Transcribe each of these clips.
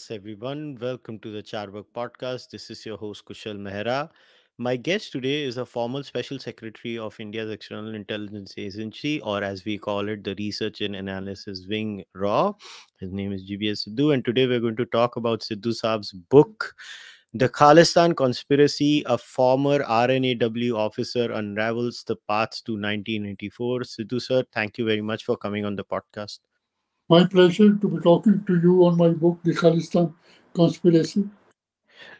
Namaste everyone. Welcome to the Charbagh podcast. This is your host Kushal Mehra. My guest today is a former Special Secretary of India's External Intelligence Agency, or as we call it, the Research and Analysis Wing, RAW. His name is GBS Sidhu, and today we're going to talk about Sidhu Saab's book, The Khalistan Conspiracy, A Former R&AW Officer Unravels the Path to 1984. Sidhu sir, thank you very much for coming on the podcast. My pleasure to be talking to you on my book, The Khalistan Conspiracy.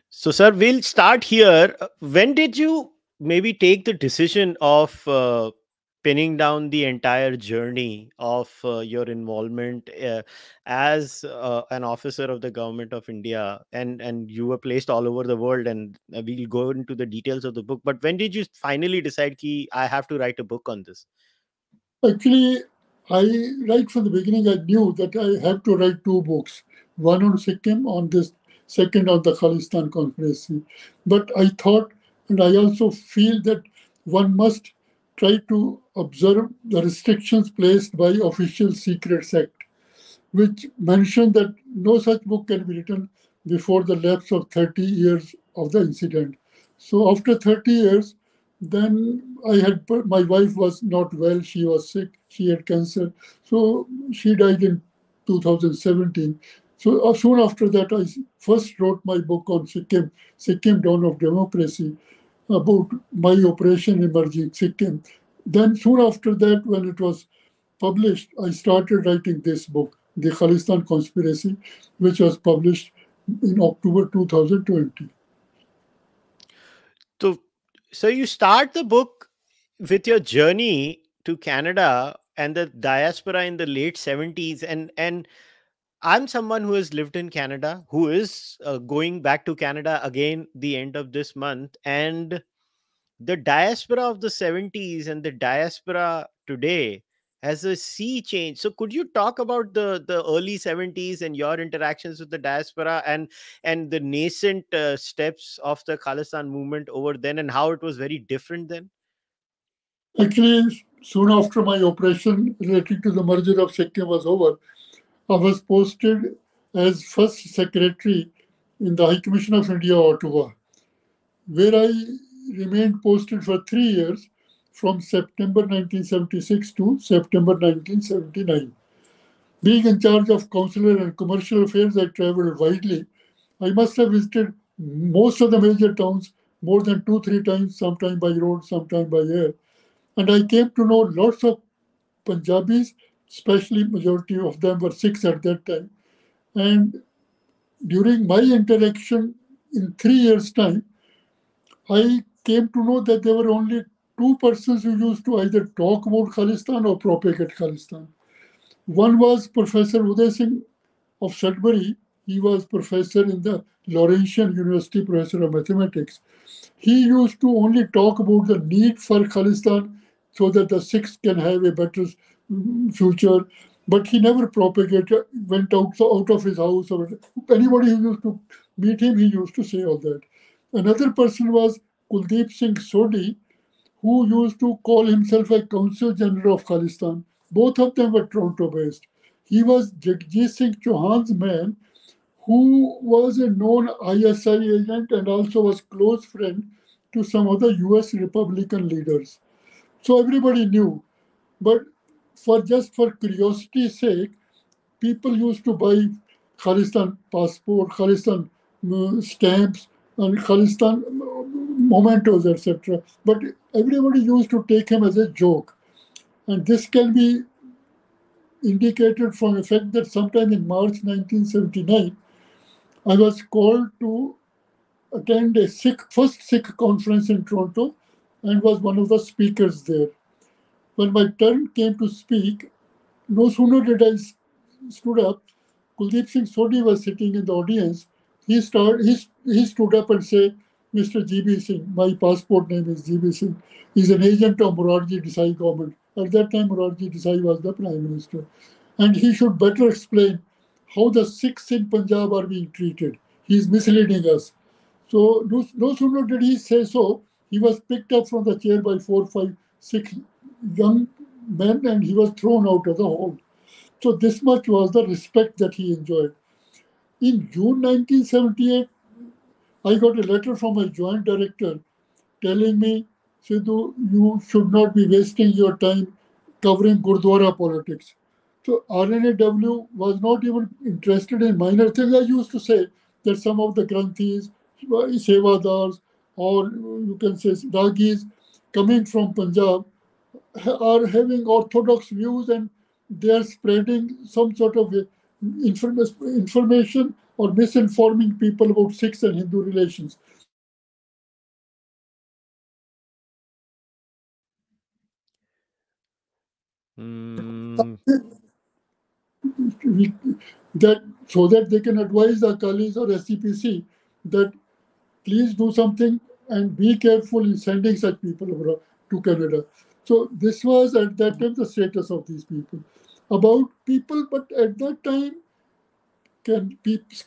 So, sir, we'll start here. When did you maybe take the decision of pinning down the entire journey of your involvement as an officer of the government of India? And you were placed all over the world, and we'll go into the details of the book. But when did you finally decide that I have to write a book on this? Actually, right from the beginning, I knew that I have to write two books, one on Sikkim, on this second on the Khalistan Conspiracy. But I thought, and I also feel that one must try to observe the restrictions placed by Official Secrets Act, which mentioned that no such book can be written before the lapse of 30 years of the incident. So after 30 years, then I had, my wife was not well, she was sick, she had cancer. So she died in 2017. So soon after that, I first wrote my book on Sikkim, Sikkim Dawn of Democracy, about my operation emerging Sikkim. Then soon after that, when it was published, I started writing this book, The Khalistan Conspiracy, which was published in October 2020. So you start the book with your journey to Canada and the diaspora in the late 70s. And I'm someone who has lived in Canada, who is going back to Canada again the end of this month. And the diaspora of the 70s and the diaspora today has a sea change. So could you talk about the early 70s and your interactions with the diaspora and the nascent steps of the Khalistan movement over then and how it was very different then? Actually, soon after my operation related to the merger of Sikkim was over, I was posted as first secretary in the High Commission of India, Ottawa, where I remained posted for 3 years, from September 1976 to September 1979. Being in charge of consular and commercial affairs, I traveled widely. I must have visited most of the major towns more than 2-3 times, sometime by road, sometime by air. And I came to know lots of Punjabis, especially majority of them were Sikhs at that time. And during my interaction in 3 years' time, I came to know that there were only two persons who used to either talk about Khalistan or propagate Khalistan. One was Professor Uday Singh of Sudbury. He was professor in the Laurentian University, professor of mathematics. He used to only talk about the need for Khalistan so that the Sikhs can have a better future. But he never propagated, went out of his house. Or anybody who used to meet him, he used to say all that. Another person was Kuldeep Singh Sodhi, who used to call himself a Council General of Khalistan. Both of them were Toronto-based. He was Jagjit Singh Chauhan's man, who was a known ISI agent and also was close friend to some other US Republican leaders. So everybody knew. But for curiosity's sake, people used to buy Khalistan passport, Khalistan stamps, and Khalistan mementos, etc. But everybody used to take him as a joke. And this can be indicated from the fact that sometime in March 1979, I was called to attend a first Sikh conference in Toronto and was one of the speakers there. When my turn came to speak, no sooner did I stood up, Kuldeep Singh Sodhi was sitting in the audience. He stood up and said, "Mr. GB Singh, my passport name is GB Singh. He's an agent of Morarji Desai government." At that time, Morarji Desai was the Prime Minister. "And he should better explain how the Sikhs in Punjab are being treated. He's misleading us." So no sooner did he say so, he was picked up from the chair by 4, 5, 6 young men and he was thrown out of the hall. So this much was the respect that he enjoyed. In June 1978, I got a letter from my joint director telling me, Sidhu, you should not be wasting your time covering Gurdwara politics. So RNAW was not even interested in minor things. I used to say that some of the Granthis, Sevadars, or you can say Ragis coming from Punjab are having orthodox views and they are spreading some sort of information or misinforming people about Sikhs and Hindu relations. So that they can advise the Akalis or SGPC that please do something and be careful in sending such people over to Canada. So this was at that time the status of these people. But at that time,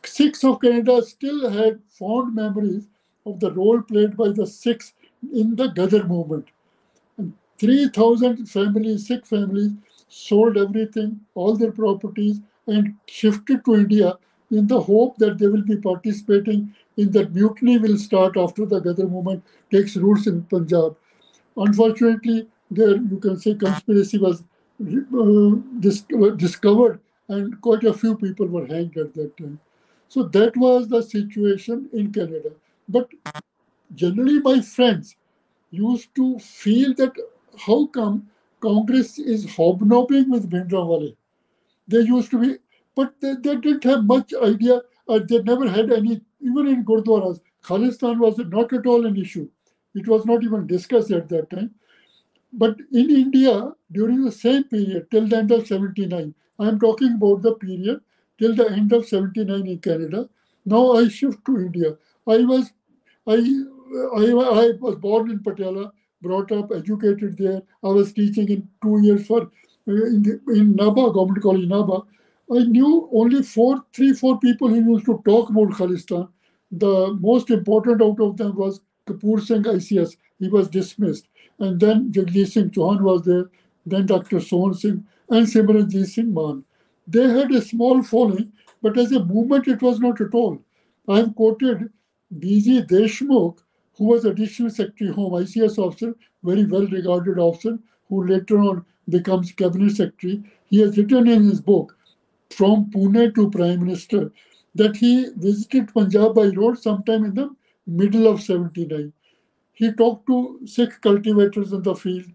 Sikhs of Canada still had fond memories of the role played by the Sikhs in the Ghadar movement. 3,000 families, Sikh families, sold everything, all their properties, and shifted to India in the hope that they will be participating in that mutiny will start after the Ghadar movement takes roots in Punjab. Unfortunately, their, you can say, conspiracy was discovered and quite a few people were hanged at that time. So that was the situation in Canada. But generally my friends used to feel that how come Congress is hobnobbing with Bhindranwale? They used to be, but they didn't have much idea. They never had any, even in Gurdwaras, Khalistan was not at all an issue. It was not even discussed at that time. But in India, during the same period, till the end of 79, I'm talking about the period till the end of 79 in Canada. Now I shift to India. I was born in Patiala, brought up, educated there. I was teaching in 2 years in Nabha, Government College Nabha. I knew only three, four people who used to talk about Khalistan. The most important out of them was Kapoor Singh ICS. He was dismissed. And then Jagdish Singh Chauhan was there. Then Dr. Sohan Singh and Simranjit Singh Mann. They had a small following, but as a movement, it was not at all. I have quoted B.G. Deshmukh, who was Additional Secretary Home, ICS officer, very well-regarded officer, who later on becomes Cabinet Secretary. He has written in his book, From Pune to Prime Minister, that he visited Punjab by road sometime in the middle of 79. He talked to Sikh cultivators in the field.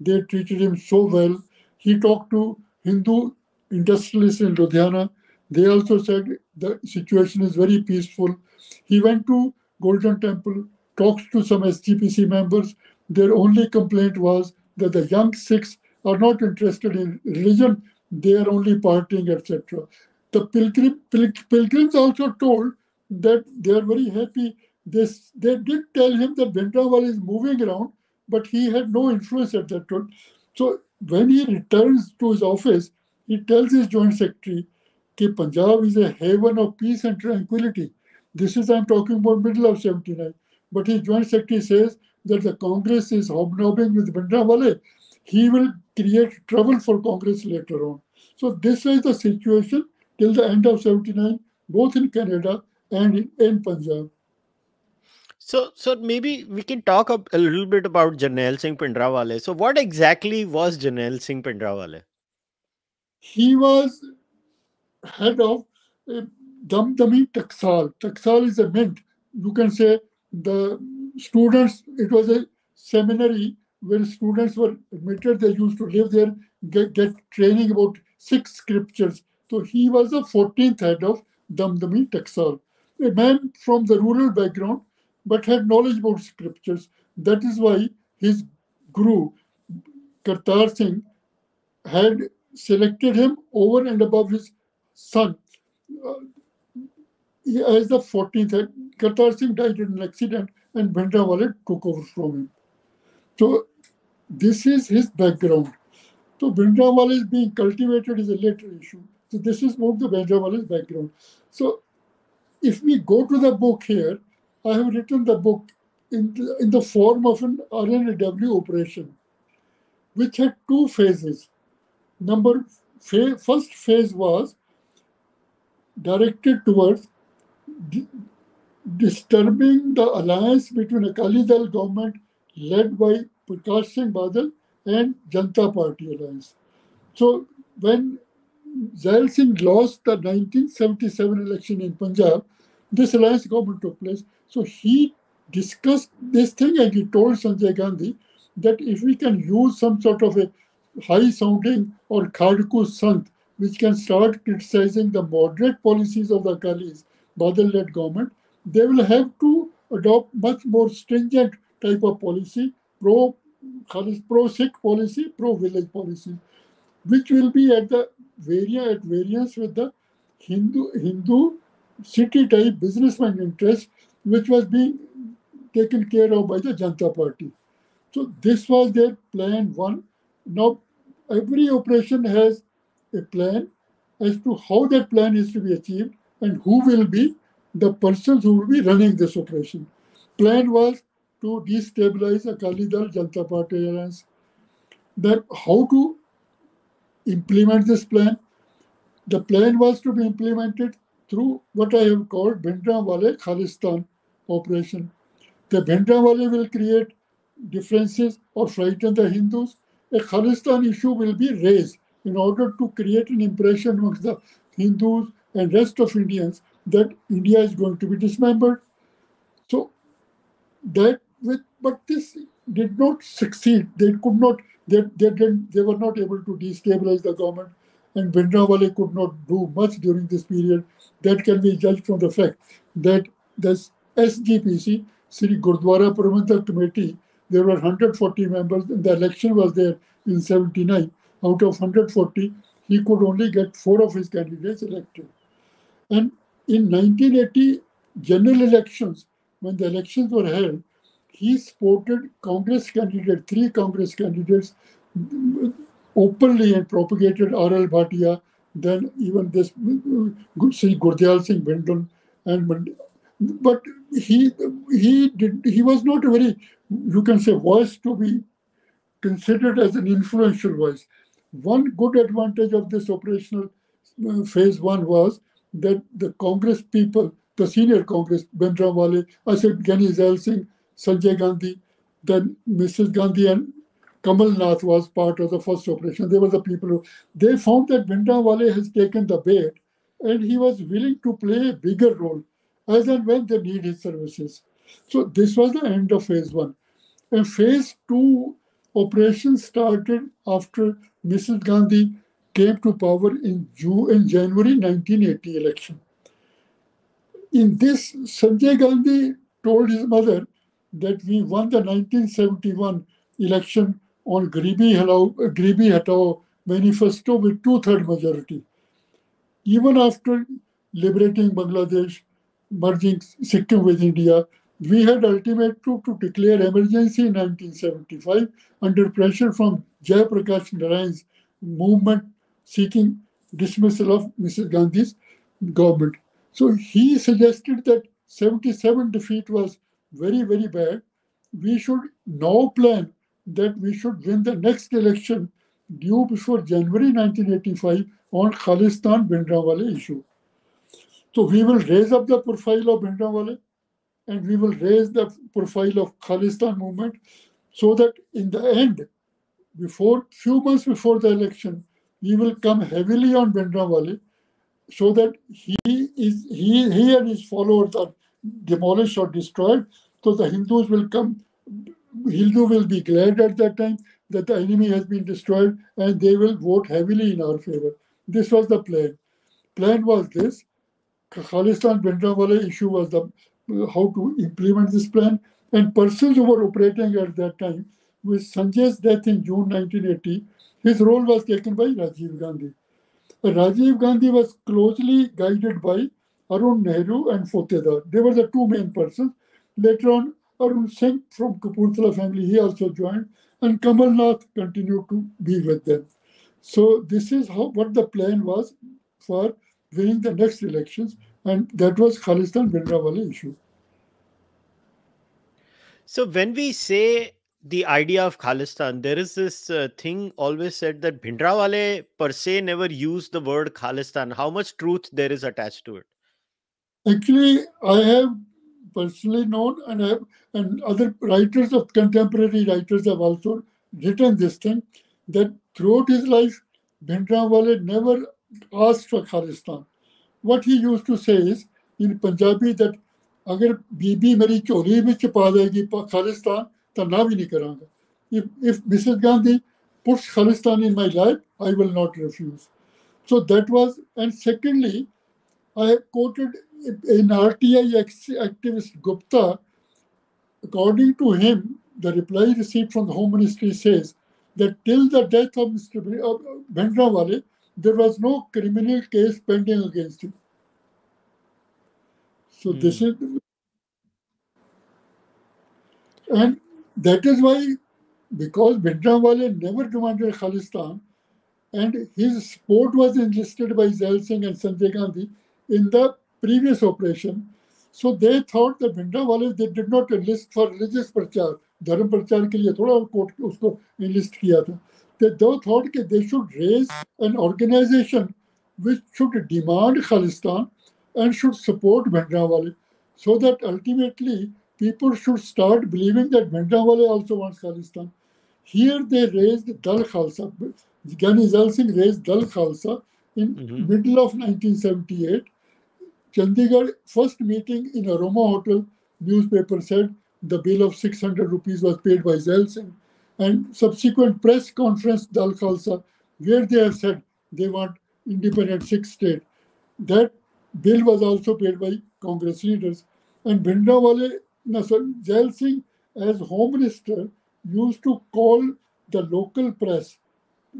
They treated him so well. He talked to Hindu industrialists in Ludhiana. They also said the situation is very peaceful. He went to Golden Temple, talked to some SGPC members. Their only complaint was that the young Sikhs are not interested in religion. They are only partying, etc. The pilgrims also told that they are very happy. They did tell him that Bhindranwale is moving around, but he had no influence at that time. So when he returns to his office, he tells his Joint Secretary that Punjab is a haven of peace and tranquility. This is, I'm talking about middle of 79. But his Joint Secretary says that the Congress is hobnobbing with Bhindranwale. He will create trouble for Congress later on. So this is the situation till the end of 79, both in Canada and in Punjab. So maybe we can talk a little bit about Jarnail Singh Bhindranwale. So what exactly was Jarnail Singh Bhindranwale? He was head of Damdami Taksal. Taksal is a mint. You can say the students, it was a seminary where students were admitted. They used to live there, get training about Sikh scriptures. So he was the 14th head of Damdami Taksal, a man from the rural background, but had knowledge about scriptures. That is why his guru, Kartar Singh, had selected him over and above his son. As the 14th head, Kartar Singh died in an accident and Bhindranwale took over from him. So this is his background. So Bhindranwale is being cultivated is a later issue. So this is more the Bhindranwale's background. So if we go to the book here, I have written the book in the form of an RNAW operation, which had two phases. First phase was directed towards disturbing the alliance between Akali Dal government led by Prakash Singh Badal and Janata Party alliance. So when Zail Singh lost the 1977 election in Punjab, this alliance government took place. So he discussed this thing and he told Sanjay Gandhi that if we can use some sort of a high-sounding or khadku sant, which can start criticizing the moderate policies of the Akalis, Badal-led government, they will have to adopt much more stringent type of policy, pro-Sikh policy, pro-village policy, which will be at variance with the Hindu city-type businessman interest, which was being taken care of by the Janata Party. So this was their plan one. Now, every operation has a plan as to how that plan is to be achieved and who will be the persons who will be running this operation. Plan was to destabilize Akali Dal Janata Party alliance. Then how to implement this plan? The plan was to be implemented through what I have called Bhindranwale Khalistan operation. The Bhindranwale will create differences or frighten the Hindus. A Khalistan issue will be raised in order to create an impression amongst the Hindus and rest of Indians that India is going to be dismembered. So but this did not succeed. They could not, they were not able to destabilize the government, and Bhindranwale could not do much during this period. That can be judged from the fact that this SGPC, Sri Gurdwara Prabandhak Committee, there were 140 members, and the election was there in 79. Out of 140, he could only get 4 of his candidates elected. And in 1980 general elections, when the elections were held, he supported Congress candidate, 3 Congress candidates openly and propagated R.L. Bhatia, then even this Sri Gurdiyal Singh Bhindran, and but he was not a very, you can say, voice to be considered as an influential voice. One good advantage of this operational phase one was that the Congress people, the senior Congress, Bhindranwale, I said Gani Zail Singh, Sanjay Gandhi, then Mrs. Gandhi and Kamal Nath was part of the first operation. They were the people who, they found that Bhindranwale has taken the bait and he was willing to play a bigger role as and when they need his services. So this was the end of phase one. And phase two operations started after Mrs. Gandhi came to power in January 1980 election. In this, Sanjay Gandhi told his mother that we won the 1971 election on Garibi Hatao manifesto with 2/3 majority. Even after liberating Bangladesh, merging Sikkim with India, we had ultimatum to declare emergency in 1975 under pressure from Jayaprakash Narayan's movement seeking dismissal of Mrs. Gandhi's government. So he suggested that 77 defeat was very, very bad. We should now plan that we should win the next election due before January 1985 on Khalistan Bhindranwale issue. So we will raise up the profile of Bhindranwale and we will raise the profile of Khalistan movement so that in the end, before few months before the election, we will come heavily on Bhindranwale so that he and his followers are demolished or destroyed. So the Hindus will come, Hindu will be glad at that time that the enemy has been destroyed and they will vote heavily in our favor. This was the plan. Plan was this. Khalistan Bhindranwale issue was the how to implement this plan, and persons who were operating at that time. With Sanjay's death in June 1980, his role was taken by Rajiv Gandhi. Rajiv Gandhi was closely guided by Arun Nehru and Fotedar. They were the two main persons. Later on, Arun Singh from Kapurthala family, he also joined, and Kamal Nath continued to be with them. So this is how what the plan was for winning the next elections, and that was Khalistan Bhindranwale issue. So when we say the idea of Khalistan, there is this thing always said that Bhindranwale per se never used the word Khalistan. How much truth there is attached to it? Actually, I have personally known, and other writers, of contemporary writers, have also written this thing, that throughout his life, Bhindranwale never asked for Khalistan. What he used to say is in Punjabi that agar bibi meri choli vich pa degi Khalistan, If Mrs. Gandhi puts Khalistan in my life, I will not refuse. So that was, and secondly, I quoted an RTI activist Gupta. According to him, the reply received from the Home Ministry says that till the death of Mr. Bhindranwale, there was no criminal case pending against him. So this is, and that is why, because Bhindranwale never demanded Khalistan, and his support was enlisted by Zail Singh and Sanjay Gandhi in the previous operation. So they thought that Bhindranwale, they did not enlist for religious prachar. Dharam prachar ke liye thoda usko enlist kiya tha. They thought that they should raise an organization which should demand Khalistan and should support Bhindranwale, so that ultimately people should start believing that Bhindranwale also wants Khalistan. Here they raised Dal Khalsa. Zail Singh raised Dal Khalsa in middle of 1978. Chandigarh first meeting in Aroma Hotel, newspaper said the bill of 600 rupees was paid by Zail Singh. And subsequent press conference Dal Khalsa, where they have said they want independent Sikh state. That bill was also paid by Congress leaders. And Bhindranwale, Zail Singh, as Home Minister, used to call the local press,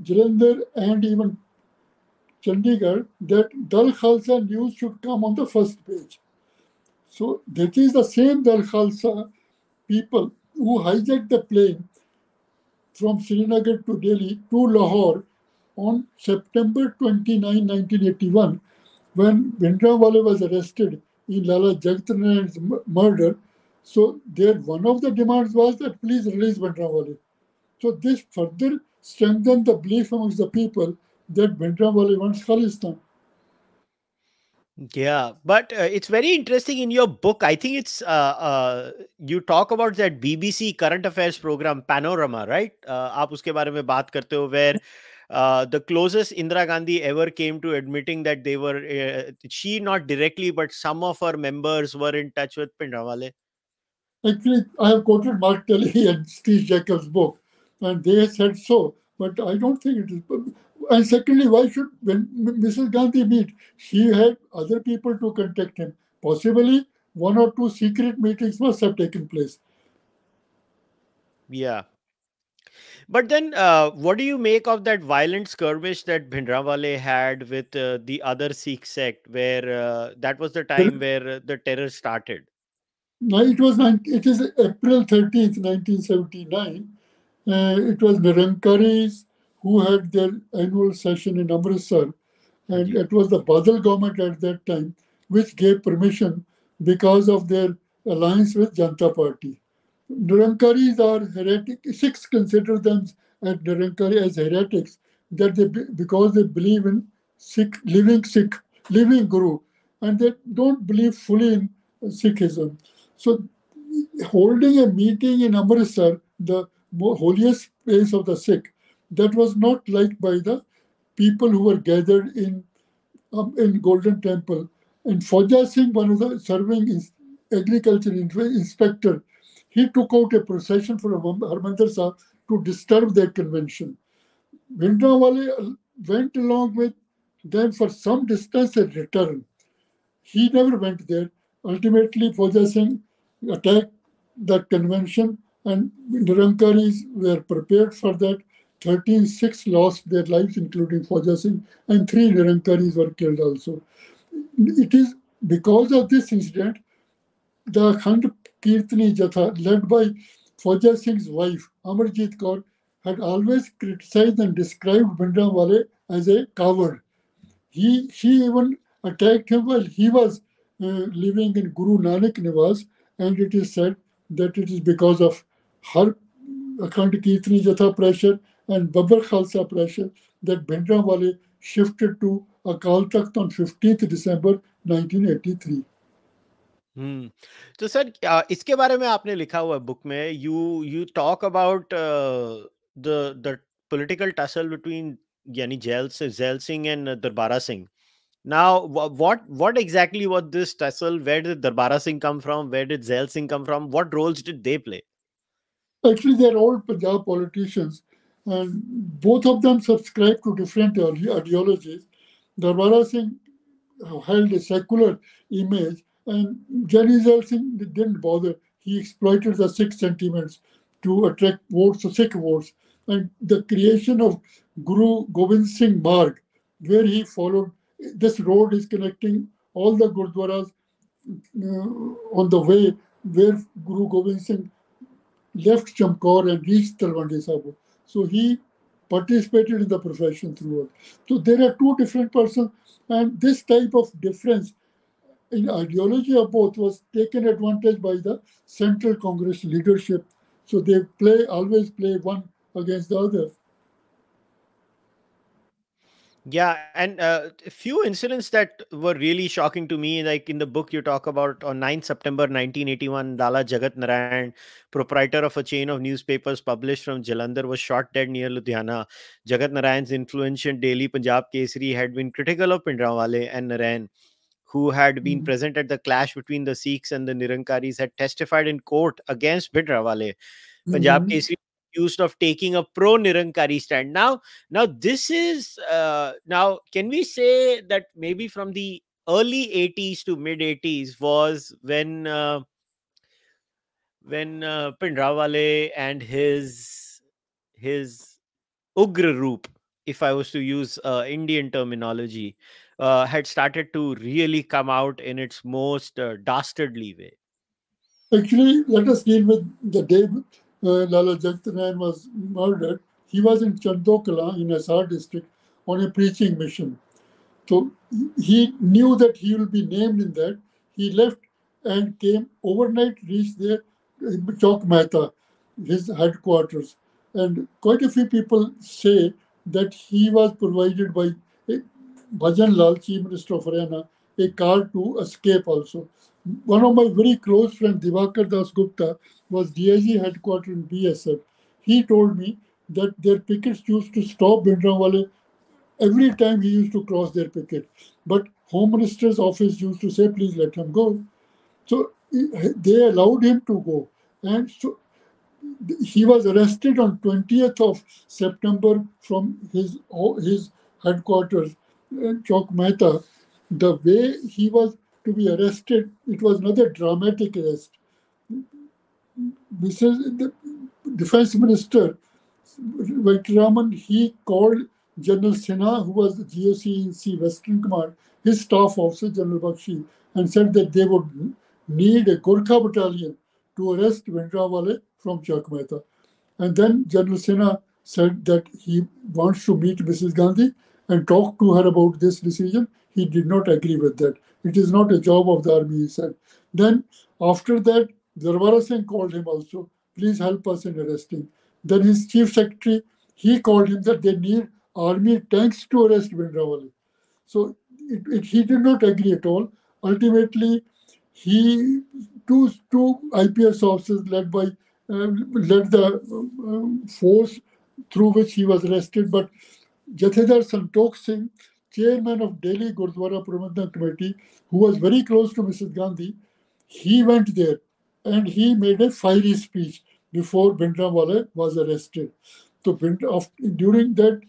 Jalandhar and even Chandigarh, that Dal Khalsa news should come on the first page. So that is the same Dal Khalsa people who hijacked the plane from Srinagar to Delhi to Lahore on September 29, 1981, when Bhindranwale was arrested in Lala Jagannathan Narayan's murder. So there, one of the demands was that please release Bhindranwale. So this further strengthened the belief amongst the people that Bhindranwale wants Khalistan. Yeah, but it's very interesting in your book. I think it's you talk about that BBC current affairs program Panorama, right? Aap uske baare mein baat karte ho, where the closest Indira Gandhi ever came to admitting that they were she not directly, but some of her members were in touch with Bhindranwale. Actually, I have quoted Mark Tully and Steve Jacobs' book, and they said so, but I don't think it is. And secondly, why should Mrs. Gandhi meet? She had other people to contact him. Possibly, one or two secret meetings must have taken place. Yeah. But then, what do you make of that violent skirmish that Bhindranwale had with the other Sikh sect, where that was the time where the terror started? No, it is April 13th, 1979. It was Nirankaris who had their annual session in Amritsar. And it was the Badal government at that time which gave permission because of their alliance with Janata Party. Nirankaris are heretics. Sikhs consider them at Nirankari as heretics, that they, because they believe in Sikh, living Guru, and they don't believe fully in Sikhism. So holding a meeting in Amritsar, the holiest place of the Sikh, that was not liked by the people who were gathered in Golden Temple. And Fauja Singh, one of the serving agriculture inspector, he took out a procession from Harmandir Sahib to disturb their convention. Bhindranwale went along with them for some distance and returned. He never went there. Ultimately, Fauja Singh attacked that convention, and Nirankaris were prepared for that. 13 Sikhs lost their lives, including Fauja Singh, and 3 Nirankaris were killed also. It is because of this incident, the Akhand Kirtani Jatha, led by Fauja Singh's wife, Amarjit Kaur, had always criticized and described Bhindranwale as a coward. She even attacked him while he was living in Guru Nanak Niwas, and it is said that it is because of her Akhand Kirtani Jatha pressure and Babbar Khalsa pressure that Bhindranwale shifted to Akal Takht on 15th December 1983. So sir, इसके बारे में आपने लिखा हुआ book में, you talk about the political tussle between yani Zail Singh and Darbara Singh. Now, what exactly was this tussle? Where did Darbara Singh come from? Where did Zail Singh come from? What roles did they play? Actually, they're all Punjab politicians, and both of them subscribed to different ideologies. Darbara Singh held a secular image, and Zail Singh didn't bother. He exploited the Sikh sentiments to attract votes, Sikh votes, and the creation of Guru Gobind Singh Marg, where he followed. This road is connecting all the Gurdwaras on the way where Guru Gobind Singh left Chamkaur and reached Talwandi Sabo. So he participated in the profession throughout. So there are two different persons, and this type of difference in ideology of both was taken advantage by the Central Congress leadership. So they always play one against the other. Yeah, and a few incidents that were really shocking to me, like in the book you talk about on 9th September 1981, Lala Jagat Narayan, proprietor of a chain of newspapers published from Jalandhar, was shot dead near Ludhiana. Jagat Narayan's influential daily Punjab Kesari had been critical of Bhindranwale, and Narayan, who had been present at the clash between the Sikhs and the Nirankaris, had testified in court against Bhindranwale. Punjab Kesari accused of taking a pro-Nirankari stand. Now this is now can we say that maybe from the early 80s to mid 80s was when Bhindranwale and his Ugra Roop, if I was to use Indian terminology, had started to really come out in its most dastardly way. Actually, let us deal with the day Lala Jagat Narayan was murdered. He was in Chandokala in Hisar district on a preaching mission. So he knew that he will be named in that. He left and came overnight, reached there, Chok Mehta, his headquarters. And quite a few people say that he was provided by Bhajan Lal, Chief Minister of Haryana, a car to escape also. One of my very close friends, Divakar Das Gupta, was DIG headquarters in BSF. He told me that their pickets used to stop Bhindranwale every time he used to cross their picket. But Home Minister's office used to say, please let him go. So they allowed him to go. And so he was arrested on 20th of September from his headquarters, Chok Mehta. The way he was to be arrested, it was another dramatic arrest. The Defense Minister Veteraman, he called General Sinha, who was the GOC in Western Command, his staff officer General Bakshi, and said that they would need a Gurkha battalion to arrest Bhindranwale from Chok Mehta. And then General Sinha said that he wants to meet Mrs. Gandhi and talk to her about this decision. He did not agree with that. It is not a job of the army, he said. Then after that, Darbara Singh called him also, please help us in arresting. Then his chief secretary, he called him that they need army tanks to arrest Bhindranwale. So he did not agree at all. Ultimately, he two IPS officers led the force through which he was arrested. But Jathedar Santok Singh, chairman of Delhi Gurdwara Prabandhan Committee, who was very close to Mrs. Gandhi, he went there and he made a fiery speech before Bhindranwale was arrested. So during that,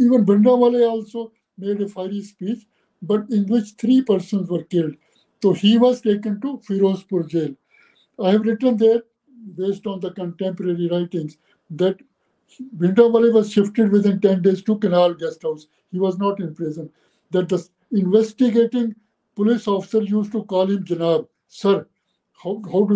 even Bhindranwale also made a fiery speech, but in which 3 persons were killed. So he was taken to Firozpur jail. I have written there, based on the contemporary writings, that Bhindranwale was shifted within 10 days to Canal Guest House. He was not in prison. That the investigating police officer used to call him Janab, sir. What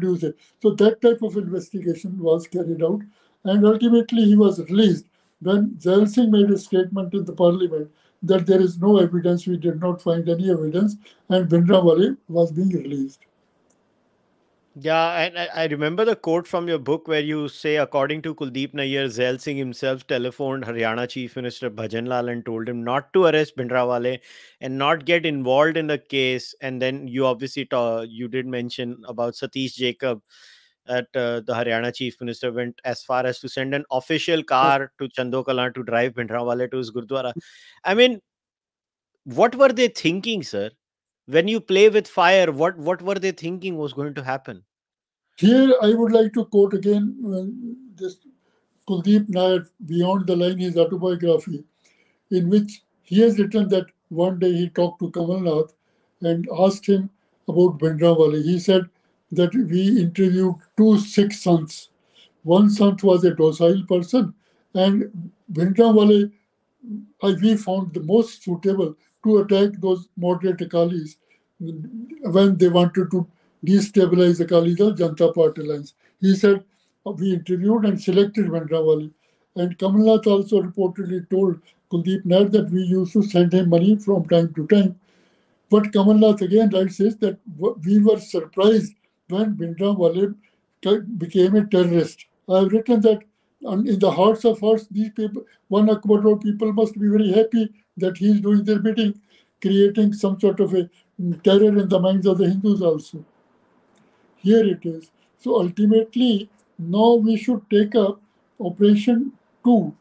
do you say? So that type of investigation was carried out, and ultimately he was released. When Zail Singh made a statement in the parliament that there is no evidence, we did not find any evidence, and Bhindranwale was being released. Yeah, and I remember the quote from your book where you say, according to Kuldip Nayar, Zail Singh himself telephoned Haryana Chief Minister Bhajan Lal and told him not to arrest Bhindranwale and not get involved in the case. And then you obviously you did mention about Satish Jacob at the Haryana Chief Minister went as far as to send an official car to Chandokalan to drive Bhindranwale to his Gurdwara. I mean, what were they thinking, sir? When you play with fire, what were they thinking was going to happen? Here, I would like to quote again this Kuldip Nayar, Beyond the Line, his autobiography, in which he has written that one day he talked to Kamal Nath and asked him about Bhindranwale. He said that we interviewed two Sikh sons. One son was a docile person, and Bhindranwale, we found the most suitable to attack those moderate Akalis when they wanted to destabilize Akali Dal Janata Party lines. He said, we interviewed and selected Bhindranwale. And Kamal Nath also reportedly told Kuldip Nayar that we used to send him money from time to time. But Kamal Nath again writes this, that we were surprised when Bhindranwale became a terrorist. I have written that in the hearts of hearts, these people, one Akbarpur people must be very happy that he is doing their bidding, creating some sort of a terror in the minds of the Hindus also. Here it is. So ultimately, now we should take up Operation 2.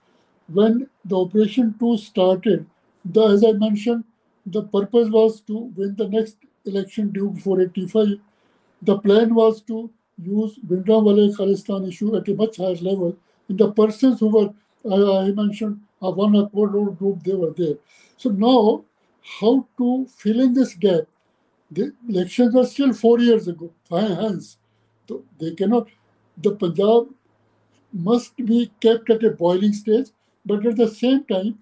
When the Operation 2 started, as I mentioned, the purpose was to win the next election due before 85. The plan was to use Bhindranwale Khalistan issue at a much higher level. And the persons who were, I mentioned, one Akbar Road group, they were there. So now, how to fill in this gap? The elections are still 4 years ago, hence. So they cannot, the Punjab must be kept at a boiling stage, but at the same time,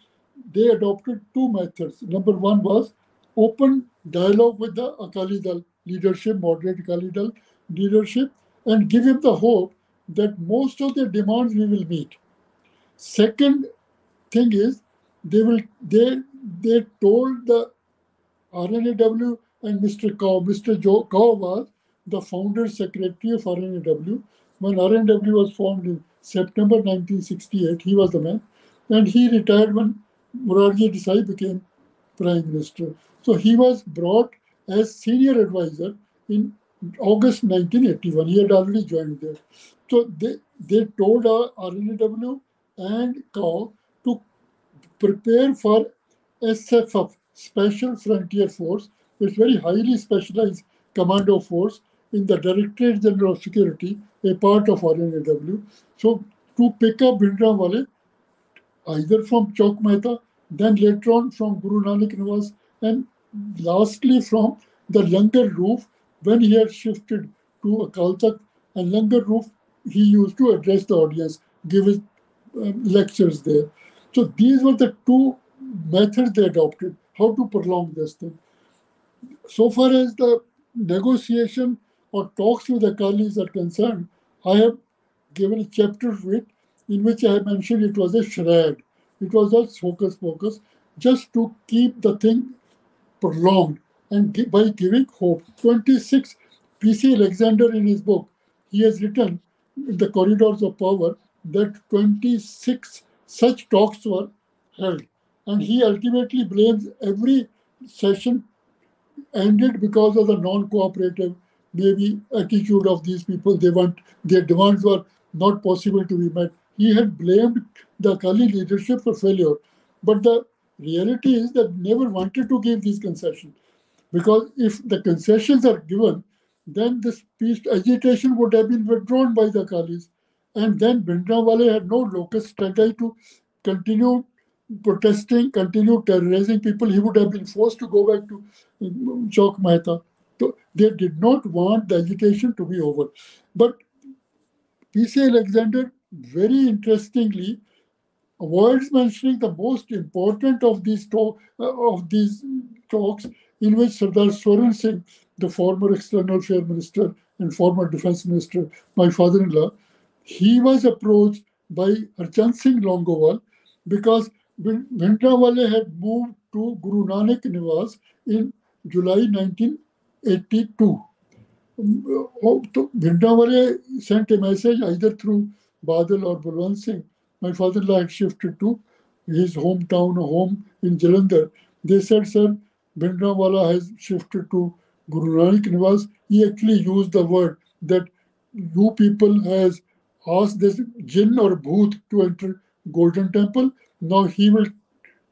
they adopted two methods. Number one was open dialogue with the Akali Dal leadership, moderate Akali Dal leadership, and give him the hope that most of their demands we will meet. Second thing is, they told the RNAW and Mr. Kaur. Mr. Kaur was the founder secretary of RNAW. When RNAW was formed in September 1968, he was the man. And he retired when Morarji Desai became Prime Minister. So he was brought as senior advisor in August 1981. He had already joined there. So they told RNAW and Kaur to prepare for SFF, Special Frontier Force, which is very highly specialized commando force in the Directorate General of Security, a part of RNAW. So to pick up Bhindranwale, either from Chok Mehta, then later on from Guru Nanak Niwas, and lastly from the Langar Roof, when he had shifted to Akal Takht, and Langar Roof, he used to address the audience, give his lectures there. So these were the two methods they adopted, how to prolong this thing. So far as the negotiation or talks with the Akalis are concerned, I have given a chapter to it in which I have mentioned it was a charade. It was just focus, just to keep the thing prolonged and by giving hope. 26, P.C. Alexander in his book, he has written in the corridors of power that 26 such talks were held. And he ultimately blames every session ended because of the non-cooperative, maybe, attitude of these people. Their demands were not possible to be met. He had blamed the Akali leadership for failure. But the reality is that never wanted to give these concessions. Because if the concessions are given, then this peace agitation would have been withdrawn by the Akalis. And then Bhindranwale had no locus standi to continue protesting, continue terrorizing people. He would have been forced to go back to Chok Mehta. So they did not want the agitation to be over. But P.C. Alexander, very interestingly, avoids mentioning the most important of these talks, in which Sardar Swaran Singh, the former External Affairs Minister and former Defence Minister, my father-in-law, he was approached by Harchan Singh Longowal because Bhindranwale had moved to Guru Nanak Niwas in July 1982. Bhindranwale sent a message either through Badal or Balwant Singh. My father-in-law had shifted to his hometown, a home in Jalandhar. They said, sir, Bhindranwale has shifted to Guru Nanak Niwas. He actually used the word that you people has asked this jinn or bhoot to enter Golden Temple. Now he will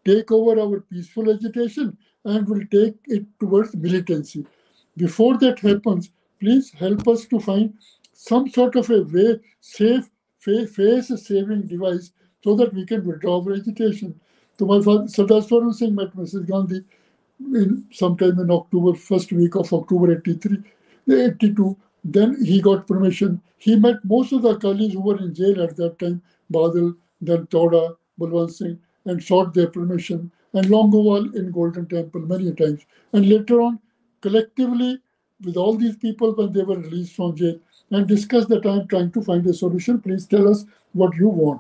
take over our peaceful agitation and will take it towards militancy. Before that happens, please help us to find some sort of a way, safe, face-saving device so that we can withdraw our agitation. So my father, Sardar Swaran Singh, met Mrs. Gandhi in sometime in October, first week of October 82. Then he got permission. He met most of the Akalis who were in jail at that time, Badal, then Toda, Balwant Singh, and sought their permission. And Longowal in Golden Temple many times. And later on, collectively, with all these people when they were released from jail and discussed that I am trying to find a solution. Please tell us what you want.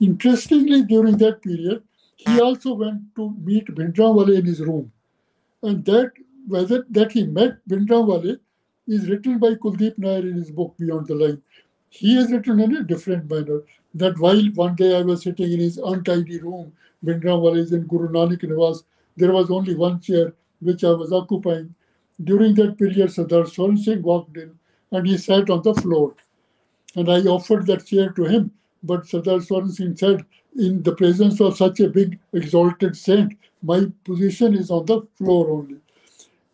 Interestingly, during that period, he also went to meet Bhindranwale in his room. And that whether that he met Bhindranwale is written by Kuldip Nayar in his book Beyond the Line. He has written in a different manner that while one day I was sitting in his untidy room, Bhindranwale is in Guru Nanak Niwas, there was only one chair which I was occupying. During that period, Sardar Swaran Singh walked in and he sat on the floor. And I offered that chair to him, but Sardar Swaran Singh said, in the presence of such a big exalted saint, my position is on the floor only.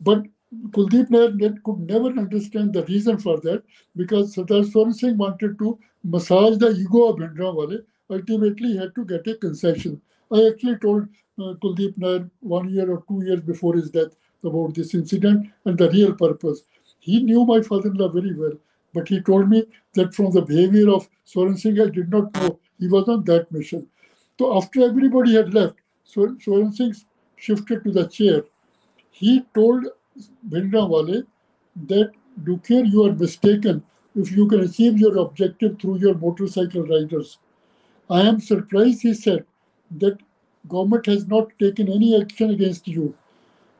But Kuldip Nayar could never understand the reason for that because Sardar Swaran Singh wanted to massage the ego of Bhindranwale. Ultimately, he had to get a concession. I actually told Kuldip Nayar 1 year or 2 years before his death about this incident and the real purpose. He knew my father-in-law very well, but he told me that from the behavior of Swaran Singh, I did not know he was on that mission. So after everybody had left, Swaran Singh shifted to the chair. He told Bhindranwale that, Dukher, you are mistaken if you can achieve your objective through your motorcycle riders. I am surprised, he said, that government has not taken any action against you.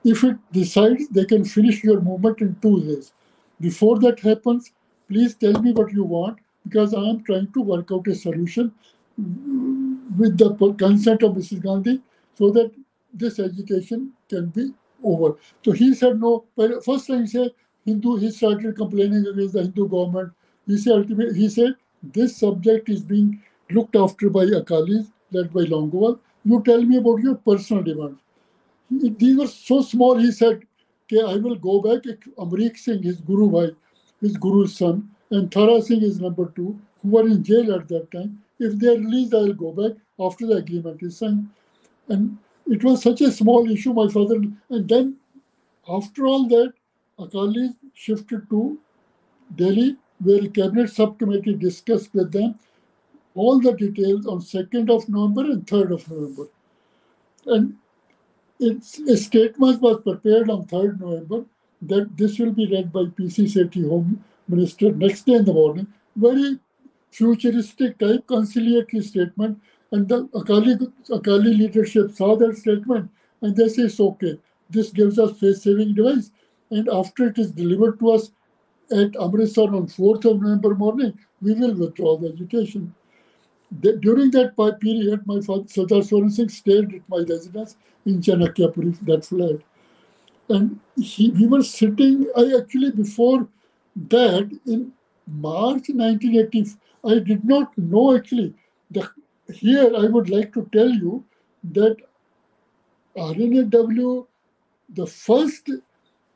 If it decides, they can finish your movement in 2 days. Before that happens, please tell me what you want because I am trying to work out a solution with the consent of Mrs. Gandhi so that this agitation can be over. So he said no. First time he said, he started complaining against the Hindu government. He said, this subject is being looked after by Akalis, led by Longowal. You tell me about your personal demands. These were so small, he said, okay, I will go back. Amrik Singh, his guru bhai, his guru's son, and Tara Singh, his number 2, who were in jail at that time. If they are released, I will go back after the agreement is signed. And it was such a small issue, my father. And then, after all that, Akalis shifted to Delhi, where a cabinet subcommittee discussed with them all the details on 2nd of November and 3rd of November. And a statement was prepared on 3rd November that this will be read by PC Sethi, Home Minister, next day in the morning. Very futuristic type conciliatory statement. And the Akali leadership saw that statement and they say, it's okay. This gives us face-saving device. And after it is delivered to us at Amritsar on 4th of November morning, we will withdraw the agitation. During that period, my father, Sardar Swaran Singh, stayed at my residence in Chanakyapuri, that flat. And we were sitting, before that, in March 1980, I did not know actually. Here, I would like to tell you that R&AW, the first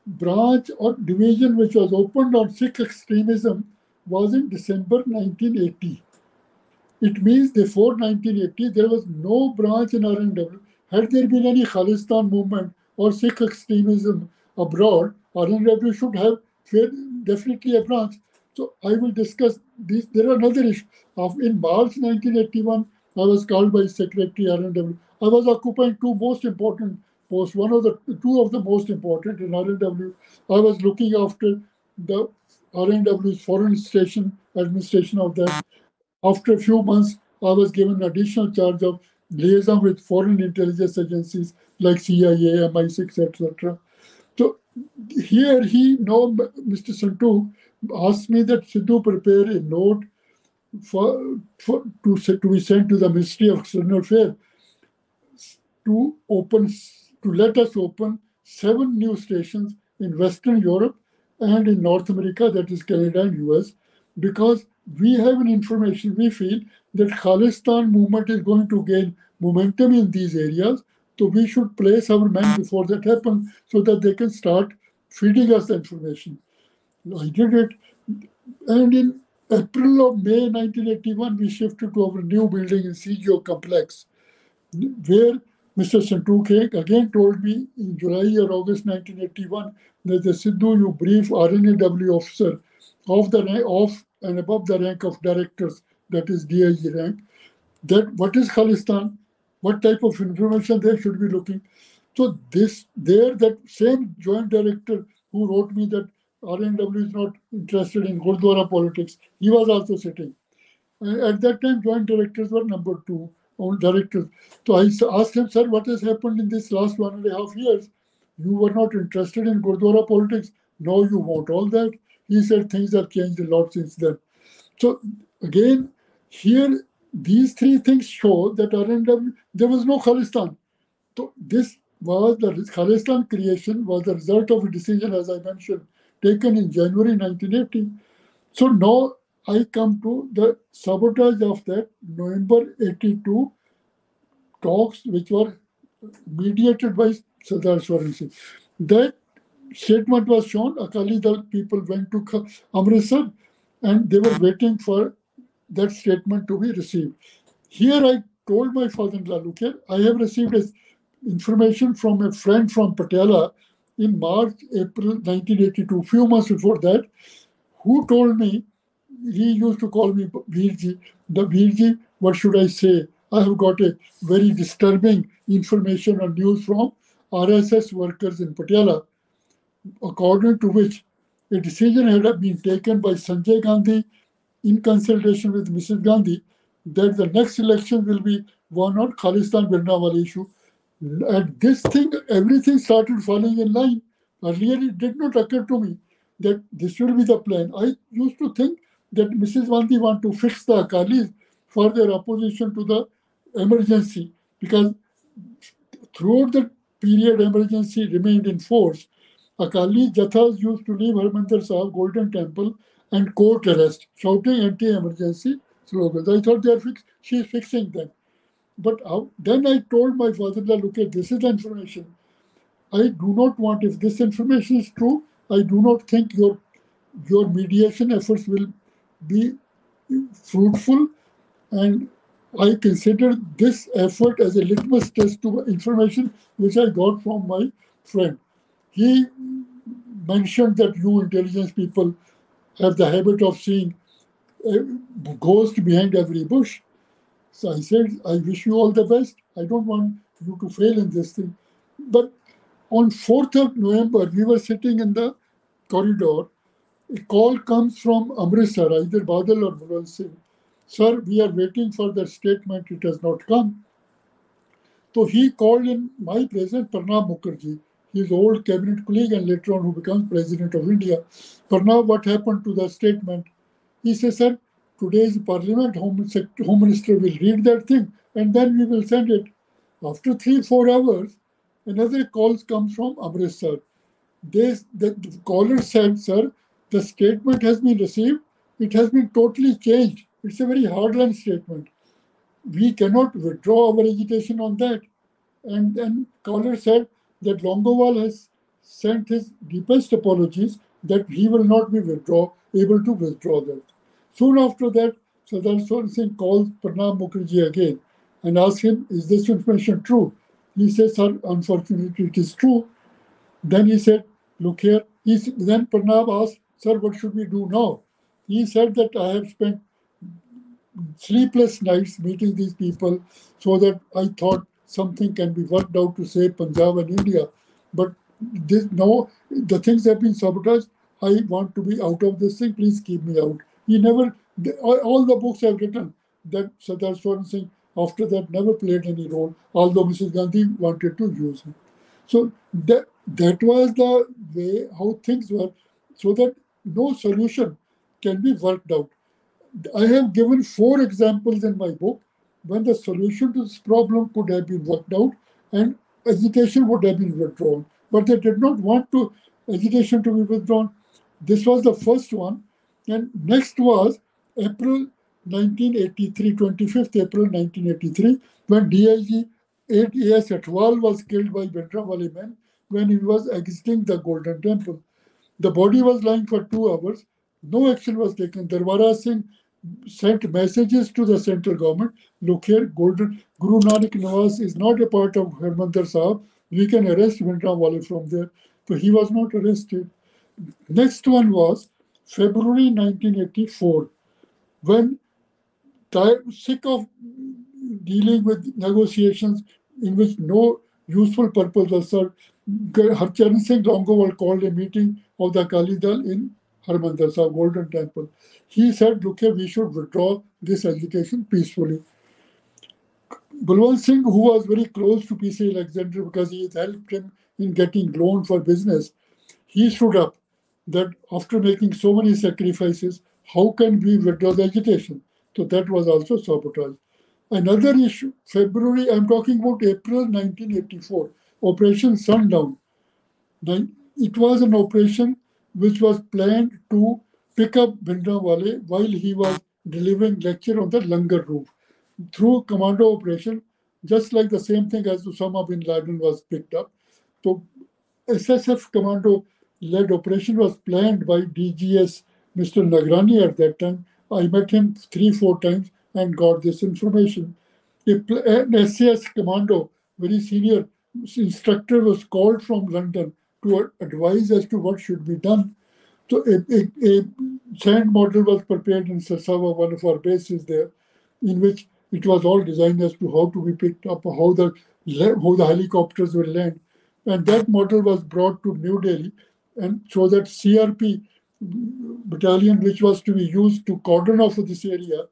branch or division which was opened on Sikh extremism was in December 1980. It means before 1980, there was no branch in R&AW. Had there been any Khalistan movement or Sikh extremism abroad, R&AW should have definitely a branch. So I will discuss these. There are another issue. In March 1981, I was called by Secretary R&AW. I was occupying two most important posts, two of the most important in R&AW. I was looking after the R&AW's foreign station, administration of that. After a few months, I was given additional charge of liaison with foreign intelligence agencies like CIA, MI6, etc. So here he, no, Mr. Santu asked me that Sidhu prepare a note to be sent to the Ministry of External Affairs to let us open 7 new stations in Western Europe and in North America, that is Canada and US, because we have an information, we feel that Khalistan movement is going to gain momentum in these areas. So we should place our men before that happens so that they can start feeding us the information. I did it. And in April or May 1981, we shifted to our new building in CGO complex, where Mr. Santu Khek again told me in July or August 1981 that the Sidhu, you brief R&AW officer of the rank of and above the rank of directors, that is DIG rank, that what is Khalistan, what type of information they should be looking. So this, there, that same joint director who wrote me that R&AW is not interested in Gurdwara politics, he was also sitting. At that time, joint directors were number 2. Directors. So I asked him, sir, what has happened in this last 1.5 years? You were not interested in Gurdwara politics. Now you want all that. He said things have changed a lot since then. So again, here these 3 things show that R&AW, there was no Khalistan. So this was the Khalistan creation was the result of a decision, as I mentioned, taken in January 1980. So now I come to the sabotage of that November 82 talks, which were mediated by Sardar Swaran Singh. That statement was shown. Akali Dal people went to Amritsar and they were waiting for that statement to be received. Here I told my father-in-law, look here, I have received information from a friend from Patiala in March, April 1982, few months before that, who told me, he used to call me Veerji. The Veerji, what should I say? I have got a very disturbing information or news from RSS workers in Patiala, according to which a decision had been taken by Sanjay Gandhi in consultation with Mrs. Gandhi that the next election will be won on Khalistan Bhindranwale issue. And this thing, everything started falling in line. Earlier, it did not occur to me that this will be the plan. I used to think that Mrs. Gandhi want to fix the Akalis for their opposition to the emergency, because throughout the period emergency remained in force. Akali Jathas used to leave Harmandir Sahib, Golden Temple and court arrest, shouting anti-emergency slogans. I thought they are fixed. She is fixing them. But then I told my father-in-law, look at this is the information. I do not want, if this information is true, I do not think your mediation efforts will be fruitful, and I consider this effort as a litmus test to information which I got from my friend. He mentioned that you intelligence people have the habit of seeing a ghost behind every bush. So I said, I wish you all the best. I don't want you to fail in this thing. But on 4th of November, we were sitting in the corridor. A call comes from Amritsar, either Badal or Mural Singh. Sir, we are waiting for the statement. It has not come. So he called in my presence Pranab Mukherjee, his old cabinet colleague and later on who becomes President of India. Pranab, what happened to the statement? He says, sir, today's Parliament, Home Minister will read that thing and then we will send it. After 3-4 hours, another call comes from Amritsar. The caller said, sir, the statement has been received. It has been totally changed. It's a very hardline statement. We cannot withdraw our agitation on that. And then caller said that Longowal has sent his deepest apologies that he will not be able to withdraw that. Soon after that, Sardar Swaran Singh calls Pranab Mukherjee again and asks him, is this information true? He says, sir, unfortunately, it is true. Then he said, look here. Then Pranab asked, sir, what should we do now? He said that I have spent sleepless nights meeting these people so that I thought something can be worked out to save Punjab and India. But this, no, the things have been sabotaged. I want to be out of this thing. Please keep me out. He never, all the books I've written that Sardar Swaran Singh after that never played any role, although Mrs. Gandhi wanted to use him. So that That was the way how things were, so that no solution can be worked out. I have given 4 examples in my book when the solution to this problem could have been worked out and agitation would have been withdrawn. But they did not want to agitation to be withdrawn. This was the first one. And next was April 1983, 25th April 1983, when DIG A.S. Atwal was killed by Bhindranwale men when he was exiting the Golden Temple. The body was lying for 2 hours. No action was taken. Darbara Singh sent messages to the central government. Look here, Guru Nanak Niwas is not a part of Harmandir Sahib. We can arrest Bhindranwale from there. So he was not arrested. Next one was February 1984, when sick of dealing with negotiations in which no useful purpose was served, Harchan Singh Longowal called a meeting of the Akali Dal in Harmandir Sahib, Golden Temple. He said, look, we should withdraw this agitation peacefully. Balwant Singh, who was very close to PC Alexander because he helped him in getting loan for business, he stood up that after making so many sacrifices, how can we withdraw the agitation? So that was also sabotage. Another issue, February, I'm talking about April 1984, Operation Sundown. It was an operation which was planned to pick up Bhindranwale while he was delivering lecture on the Langar roof. Through commando operation, just like the same thing as Osama bin Laden was picked up. So SSF commando-led operation was planned by DGS Mr. Nagrani at that time. I met him 3-4 times and got this information. An SAS commando, very senior instructor, was called from London to advise as to what should be done. So a sand model was prepared in Sasava, one of our bases there, in which it was all designed as to how to be picked up, how the helicopters will land. And that model was brought to New Delhi, and so that CRP battalion, which was to be used to cordon off of this area,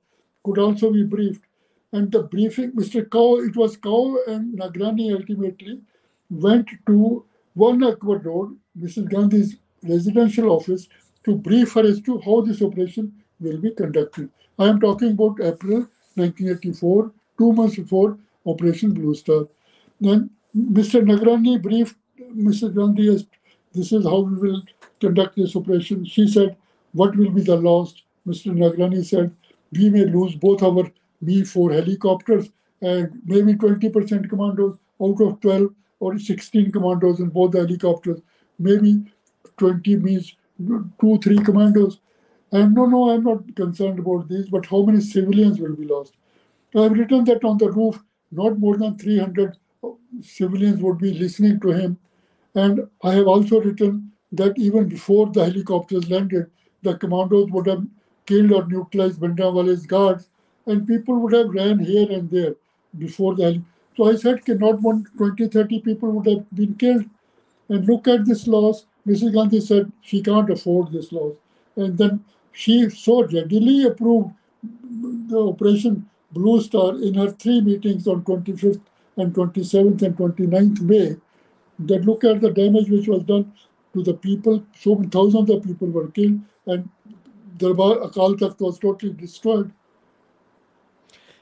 could also be briefed. And the briefing, it was Kao and Nagrani ultimately went to One Accord Road, Mrs. Gandhi's residential office, to brief her as to how this operation will be conducted. I am talking about April 1984, 2 months before Operation Blue Star. Then Mr. Nagrani briefed Mrs. Gandhi as this is how we will conduct this operation. She said, what will be the loss? Mr. Nagrani said, we may lose both our B-4 helicopters and maybe 20% commandos out of 12 or 16 commandos in both the helicopters. Maybe 20 means 2-3 commandos. And no, I'm not concerned about these, but how many civilians will be lost? I've written that on the roof, not more than 300 civilians would be listening to him. And I have also written that even before the helicopters landed, the commandos would have killed or neutralized Bhindranwale's guards, and people would have ran here and there before the helicopters. So I said, not more 20-30 people would have been killed. And look at this loss. Mrs. Gandhi said she can't afford this loss. And then she so readily approved the Operation Blue Star in her 3 meetings on 25th and 27th and 29th May. That look at the damage which was done to the people. So many thousands of people were killed, and Darbar Akal Takht was totally destroyed.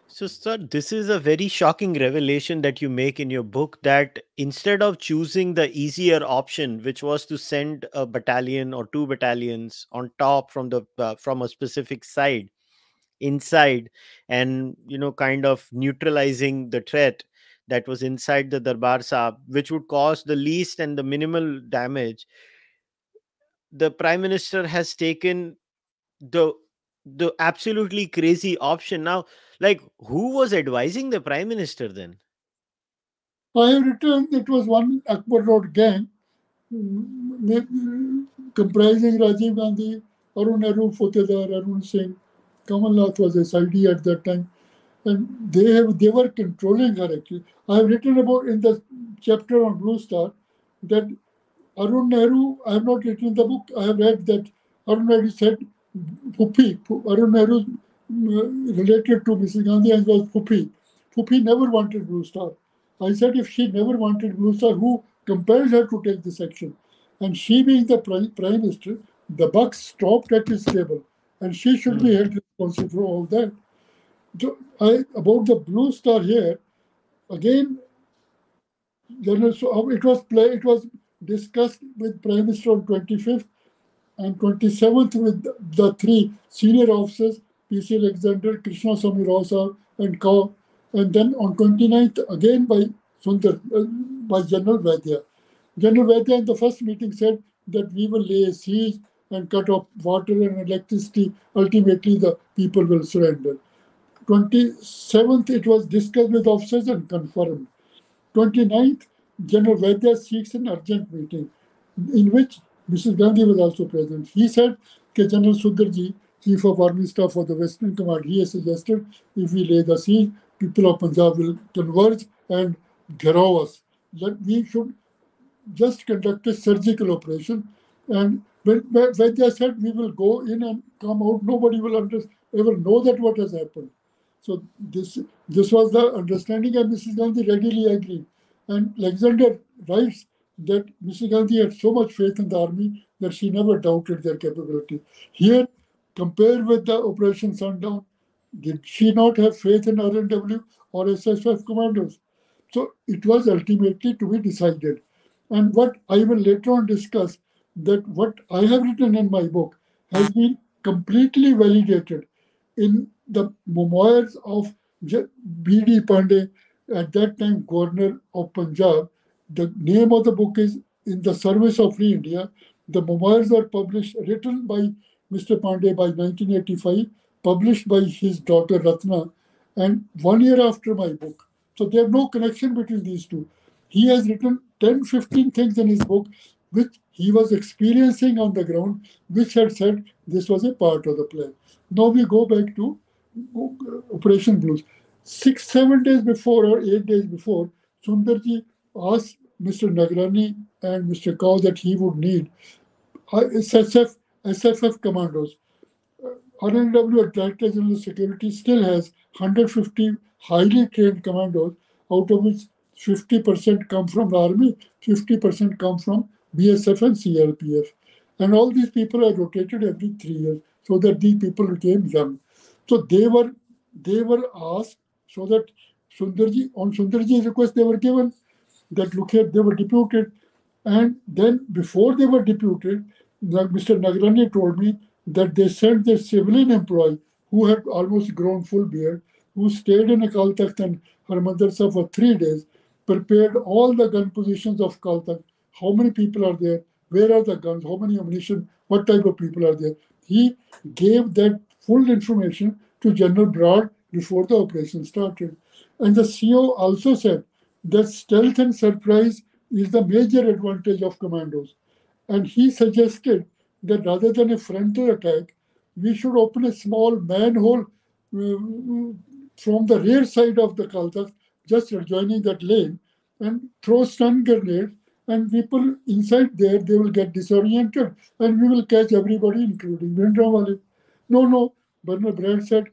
So, sir, this is a very shocking revelation that you make in your book, that instead of choosing the easier option, which was to send a battalion or 2 battalions on top from the from a specific side inside, and kind of neutralizing the threat that was inside the Darbar Sahib, which would cause the least and the minimal damage, the Prime Minister has taken the absolutely crazy option. Now, like, who was advising the Prime Minister then? I have written it was One Akbar Road gang comprising Rajiv Gandhi, Arun Nehru, Fotedar, Arun Singh. Kamal Nath was SID at that time. And they were controlling her actually. I have written about in the chapter on Blue Star that Arun Nehru, I have not written in the book, I have read that Arun Nehru said, Phuphi, Arun Nehru related to Mrs. Gandhi and was Phuphi. Phuphi never wanted Blue Star. I said if she never wanted Blue Star, who compelled her to take this action. And she being the Prime Minister, the buck stopped at his table, and she should be held responsible for all that. About the Blue Star here, again, it was discussed with Prime Minister on 25th and 27th with the three senior officers, P.C. Alexander, Krishna Swami Rao Sahib, and Kaur. And then on 29th, again by General Vaidya. General Vaidya in the first meeting said that we will lay a siege and cut off water and electricity. Ultimately, the people will surrender. 27th, it was discussed with officers and confirmed. 29th, General Vaidya seeks an urgent meeting in which Mrs. Gandhi was also present. He said that General Sudarji, Chief of Army Staff for the Western Command, he has suggested if we lay the siege, people of Punjab will converge and gharao us. That we should just conduct a surgical operation. And when Vaidya said we will go in and come out, nobody will ever know that what has happened. So this was the understanding, and Mrs. Gandhi readily agreed. And Alexander writes that Mrs. Gandhi had so much faith in the army that she never doubted their capability. Here, compared with the Operation Sundown, did she not have faith in R&W or SSF commandos? So it was ultimately to be decided. And what I will later on discuss, that what I have written in my book has been completely validated in the memoirs of B.D. Pandey, at that time Governor of Punjab. The name of the book is In the Service of Free India. The memoirs are published, written by Mr. Pandey by 1985, published by his daughter Ratna, and 1 year after my book. So there is no connection between these two. He has written 10-15 things in his book which he was experiencing on the ground, which had said this was a part of the plan. Now we go back to Operation Blues. 6-7 days before or 8 days before, Sundarji asked Mr. Nagrani and Mr. Kaur that he would need SFF commandos. RNW, Director General Security, still has 150 highly trained commandos, out of which 50% come from the army, 50% come from BSF and CRPF. And all these people are rotated every 3 years, so that these people became young. So they were asked, so that on Sundarji's request, they were given that, look here, they were deputed. And then before they were deputed, Mr. Nagrani told me that they sent their civilian employee, who had almost grown full beard, who stayed in Akal Takht and Harmandir Sahib for 3 days, prepared all the gun positions of Akal Takht. How many people are there? Where are the guns? How many ammunition? What type of people are there? He gave that full information to General Bragg before the operation started. And the CO also said that stealth and surprise is the major advantage of commandos. And he suggested that rather than a frontal attack, we should open a small manhole from the rear side of the Akal Takht, just adjoining that lane, and throw stun grenades, and people inside there, they will get disoriented, and we will catch everybody, including Bhindranwale. No, Bernard Brand said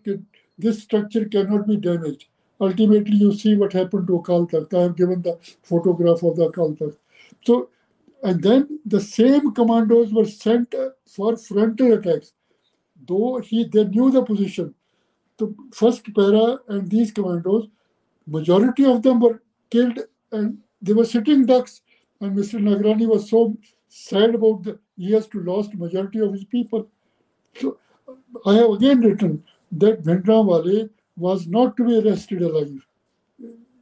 this structure cannot be damaged. Ultimately, you see what happened to Akal Takht. I have given the photograph of the Akal Takht. So, and then the same commandos were sent for frontal attacks, though they knew the position. The first para and these commandos, majority of them were killed, and they were sitting ducks. And Mr. Nagrani was so sad about that he has lost majority of his people. So I have again written that Bhindranwale was not to be arrested alive.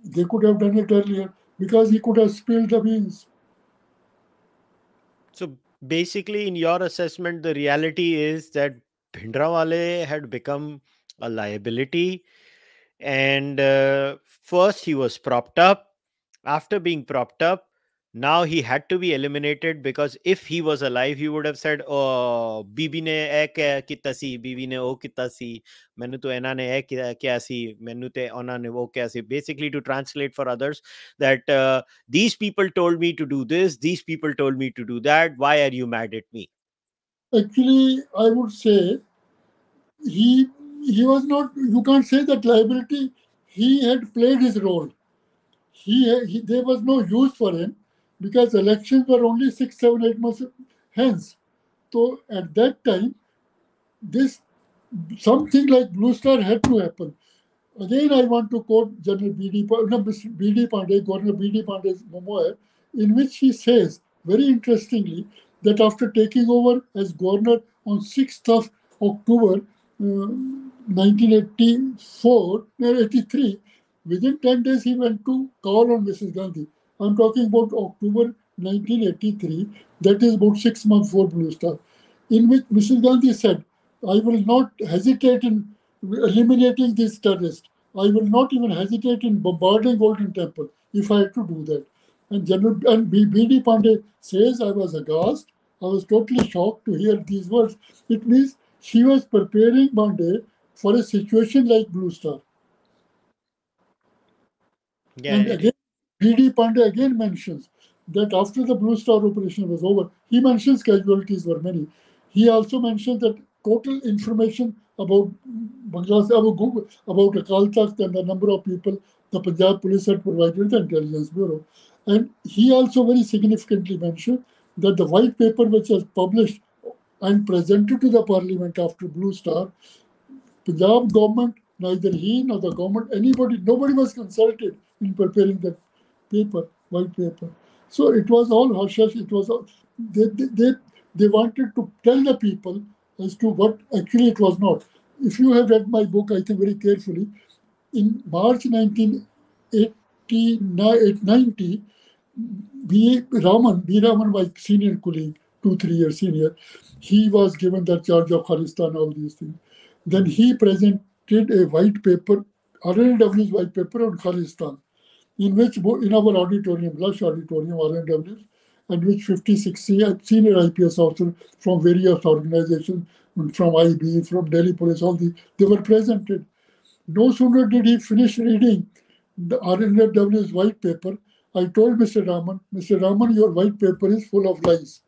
They could have done it earlier because he could have spilled the beans. So basically, in your assessment, the reality is that Bhindranwale had become a liability, and first he was propped up. After being propped up, now he had to be eliminated, because if he was alive, he would have said, "Oh, Bibi ne eh kita si, Bibi ne oh kita si, mainu to ena ne eh kya si, mainu te ona ne oh kya si." Basically, to translate for others, that these people told me to do this, these people told me to do that. Why are you mad at me? Actually, I would say he was not. You can't say that liability. He had played his role. There was no use for him. because elections were only 6, 7, 8 months hence. So at that time, this something like Blue Star had to happen. Again, I want to quote Governor B.D. Pandey's memoir, in which he says, very interestingly, that after taking over as governor on 6th of October 1983, within 10 days he went to call on Mrs. Gandhi. I'm talking about October 1983, that is about 6 months before Blue Star, in which Mrs. Gandhi said, I will not hesitate in eliminating these terrorists. I will not even hesitate in bombarding Golden Temple if I had to do that. And B.D. Pandey says, I was aghast. I was totally shocked to hear these words. It means she was preparing Pandey for a situation like Blue Star. Yeah, and again, B.D. Pandey again mentions that after the Blue Star operation was over, he mentions casualties were many. He also mentioned that total information about Bangladesh, about Akal Takht and the number of people the Punjab police had provided the Intelligence Bureau. And he also very significantly mentioned that the white paper which was published and presented to the parliament after Blue Star, Punjab government, neither he nor the government, nobody was consulted in preparing that paper, white paper. So it was all hush-hush. It was all, they wanted to tell the people as to what actually it was not. If you have read my book, I think very carefully, in March 1990, B. Raman, my senior colleague, 2-3 years senior, he was given the charge of Khalistan, all these things. Then he presented a white paper, R&AW's white paper on Khalistan, in which, in our auditorium, lush auditorium, R&AW's, and which 50-60 senior IPS officers from various organizations, from IB, from Delhi Police, all these, they were presented. No sooner did he finish reading the R&AW's white paper, I told Mr. Raman, your white paper is full of lies.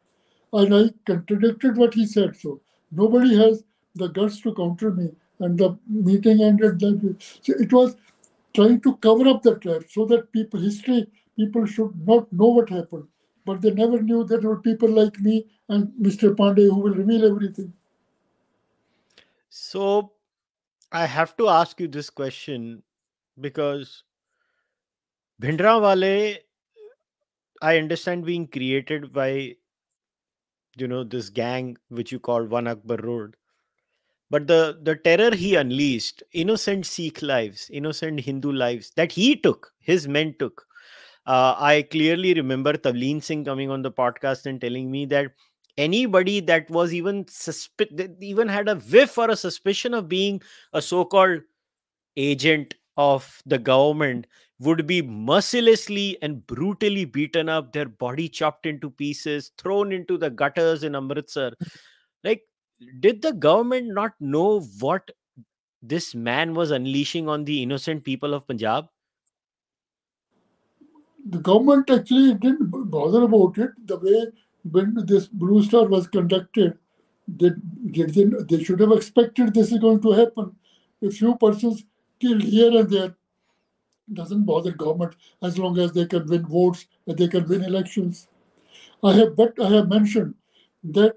And I contradicted what he said. So nobody has the guts to counter me. And the meeting ended that way. So it was trying to cover up the trap so that people should not know what happened. But they never knew that there were people like me and Mr. Pandey who will reveal everything. So I have to ask you this question because Bhindranwale, I understand, being created by, this gang which you call One Akbar Road. But the terror he unleashed, innocent Sikh lives, innocent Hindu lives that he took, his men took. I clearly remember Tavleen Singh coming on the podcast and telling me that anybody that was even had a whiff or a suspicion of being a so-called agent of the government would be mercilessly and brutally beaten up, their body chopped into pieces, thrown into the gutters in Amritsar. Like, did the government not know what this man was unleashing on the innocent people of Punjab? The government actually didn't bother about it. The way when this Blue Star was conducted, they should have expected this is going to happen. A few persons killed here and there doesn't bother government as long as they can win votes and they can win elections. I have mentioned that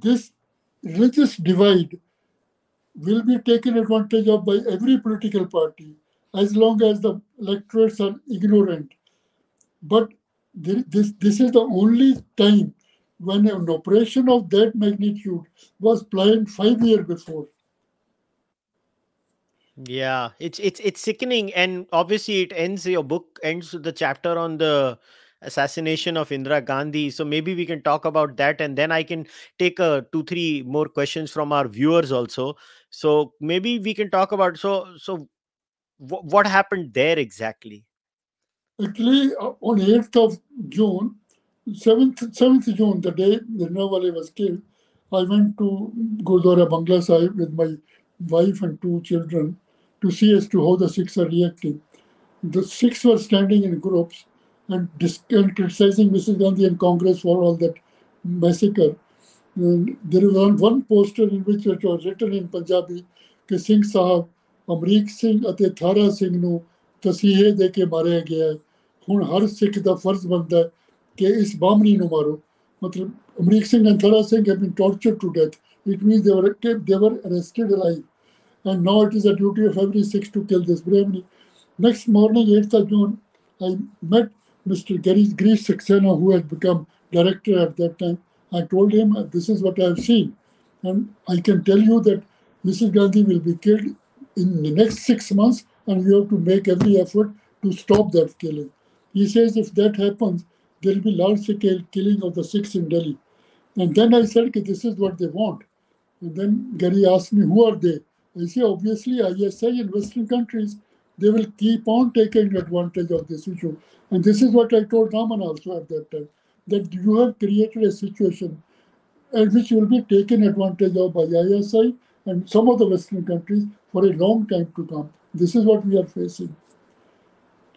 this religious divide will be taken advantage of by every political party as long as the electorates are ignorant. But this is the only time when an operation of that magnitude was planned 5 years before. Yeah, it's sickening, and obviously your book ends with the chapter on the assassination of Indira Gandhi. So maybe we can talk about that, and then I can take 2-3 more questions from our viewers also. So maybe we can talk about what happened there exactly. Actually, on 7th June, the day Bhindranwale was killed, I went to Gurdwara Bangla Sahib with my wife and 2 children to see as to how the Sikhs are reacting. The Sikhs were standing in groups and criticizing Mrs. Gandhi and Congress for all that massacre. And there was one poster in which it was written in Punjabi, "Ke Singh Sahab, Amrik Singh ਅਤੇ Tara Singh ਨੂੰ ਤਸੀਹੇ ਦੇ ਕੇ ਮਾਰਿਆ ਗਿਆ ਹੈ। ਹੁਣ ਹਰ ਸਿੱਖ ਦਾ ਫਰਜ਼ ਬਣਦਾ ਹੈ कि इस बामनी नो मारो, मतलब Amrik Singh and Tara Singh have been tortured to death. It means they were arrested alive, and now it is the duty of every Sikh to kill this Brahmani. Next morning, 8th of June, I met Mr. Girish Saxena, who had become director at that time. I told him, this is what I have seen. And I can tell you that Mrs. Gandhi will be killed in the next 6 months, and you have to make every effort to stop that killing. He says, if that happens, there will be large-scale killing of the Sikhs in Delhi. And then I said, this is what they want. And then Giri asked me, who are they? I say, obviously, ISI in Western countries, they will keep on taking advantage of this issue. And this is what I told Raman also at that time, that you have created a situation in which you will be taken advantage of by ISI and some of the Western countries for a long time to come. This is what we are facing.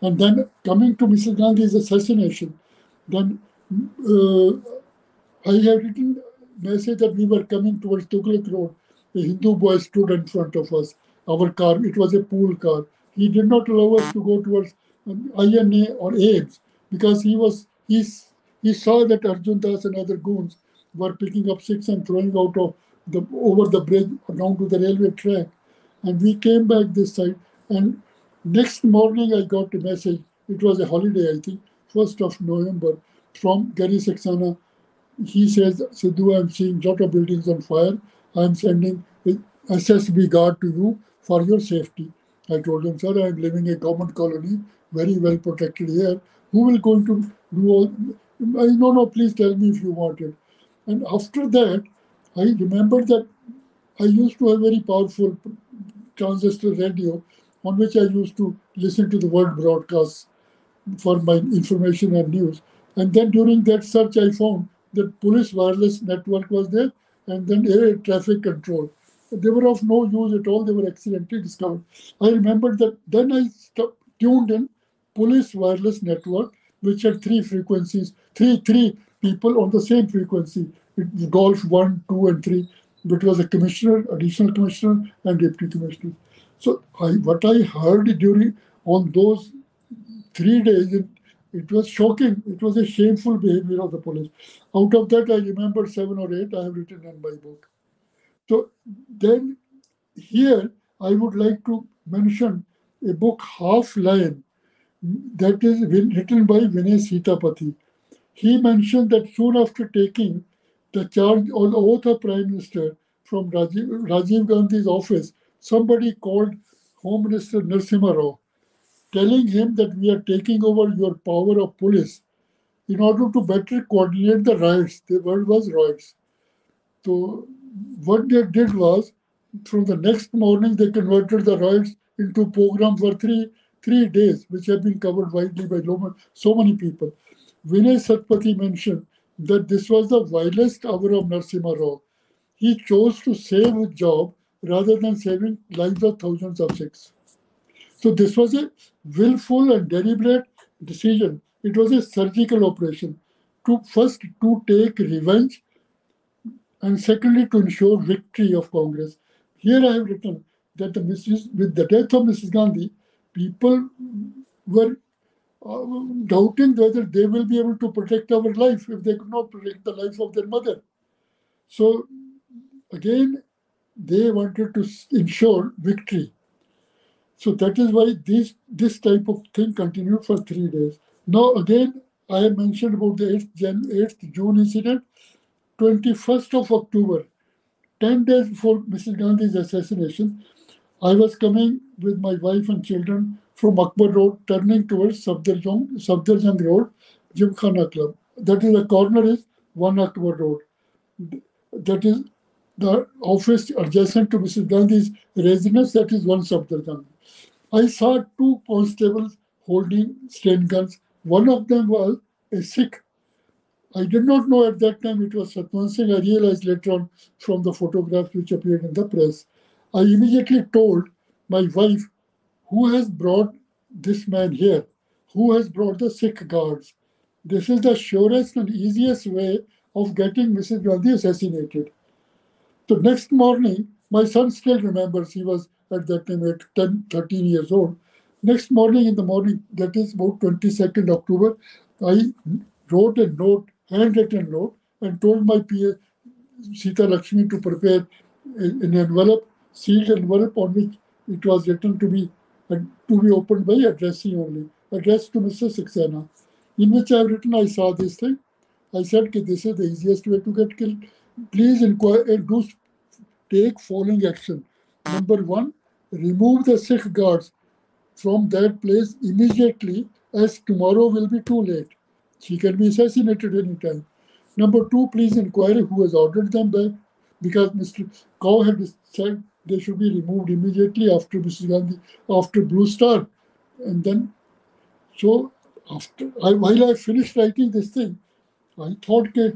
And then coming to Mrs. Gandhi's assassination, then I had written a message that we were coming towards Tughlaq Road. A Hindu boy stood in front of us, our car. It was a pool car. He did not allow us to go towards INA or AIMS because he saw that Arjun Das and other goons were picking up Sikhs and throwing out of the over the bridge down to the railway track. And we came back this side. And next morning I got a message. It was a holiday, I think, 1st of November, from Giri Saxena. He says, Sidhu, I'm seeing lot of buildings on fire. I'm sending SSB guard to you for your safety. I told him, sir, I'm living in a government colony, very well protected here. Who will going to do all? No, please tell me if you want it. And after that, I remembered that I used to have a very powerful transistor radio on which I used to listen to the world broadcasts for my information and news. And then during that search, I found that police wireless network was there and then air traffic control. They were of no use at all. They were accidentally discovered. I remembered that then I tuned in police wireless network, which had three frequencies, three people on the same frequency. It golf 1, 2, and 3. It was a commissioner, additional commissioner, and deputy commissioner. So what I heard during on those 3 days, it was shocking. It was a shameful behavior of the police. Out of that, I remember 7 or 8 I have written in my book. So then here, I would like to mention a book, Half Lion, that is written by Vinay Sitapati. He mentioned that soon after taking the charge or the oath of Prime Minister from Rajiv Gandhi's office, somebody called Home Minister Narasimha Rao, telling him that we are taking over your power of police in order to better coordinate the riots. The word was riots. So what they did was, from the next morning, they converted the riots into program for three days, which have been covered widely by so many people. Vinay Satpathy mentioned that this was the vilest hour of Narasimha Rao. He chose to save his job rather than saving lives of thousands of Sikhs. So this was a willful and deliberate decision. It was a surgical operation to take revenge and secondly to ensure victory of Congress. Here I have written that with the death of Mrs. Gandhi, people were doubting whether they will be able to protect our life if they could not protect the life of their mother. So again, they wanted to ensure victory. So that is why this type of thing continued for 3 days. Now again, I have mentioned about the 8th June incident, 21st of October, 10 days before Mrs. Gandhi's assassination. I was coming with my wife and children from Akbar Road, turning towards Safdarjung Road, Gymkhana Club. That is, the corner is 1 Akbar Road. That is the office adjacent to Mrs. Gandhi's residence, that is 1 Safdarjung. I saw two constables holding stun guns. One of them was a Sikh. I did not know at that time it was Satwan Singh. I realized later on from the photographs which appeared in the press. I immediately told my wife, who has brought this man here? Who has brought the Sikh guards? This is the surest and easiest way of getting Mrs. Gandhi assassinated. So next morning, my son still remembers, he was at that time at 10, 13 years old. Next morning in the morning, that is about 22nd October, I wrote a note, handwritten note, and told my PA Sita Lakshmi to prepare an envelope, sealed envelope on which it was written to me and to be opened by addressing only, addressed to Mr. Saxena, in which I have written, I saw this thing. I said, this is the easiest way to get killed. Please inquire and do take following action. Number one, remove the Sikh guards from that place immediately, as tomorrow will be too late. She can be assassinated any time. Number two, please inquire who has ordered them back, because Mr. Kaur had said they should be removed immediately after Mrs. Gandhi, after Blue Star. And then, so after while I finished writing this thing, I thought that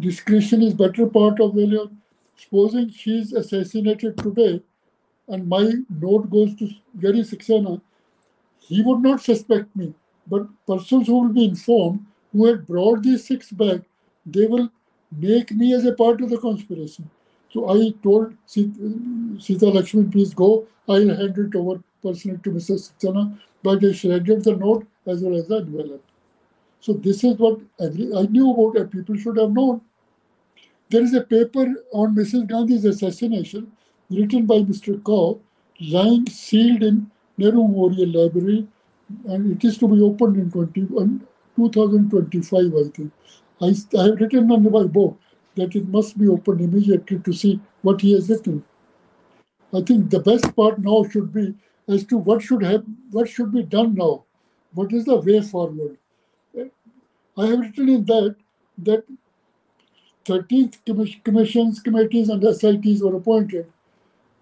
discretion is better part of valor. Supposing she is assassinated today and my note goes to Gary Saxena, he would not suspect me. But persons who will be informed, who had brought these six back, they will make me as a part of the conspiracy. So I told Sita Lakshmi, please go, I'll hand it over personally to Mrs. Saxena. But I shredded the note as well as the envelope. So this is what I knew about and people should have known. There is a paper on Mrs. Gandhi's assassination written by Mr. Kaur, lying sealed in Nehru Memorial Library, and it is to be opened in 2025, I think. I have written on my book that it must be opened immediately to see what he has written. I think the best part now should be as to what should be done now. What is the way forward? I have written in that 13th commissions, committees and SITs were appointed.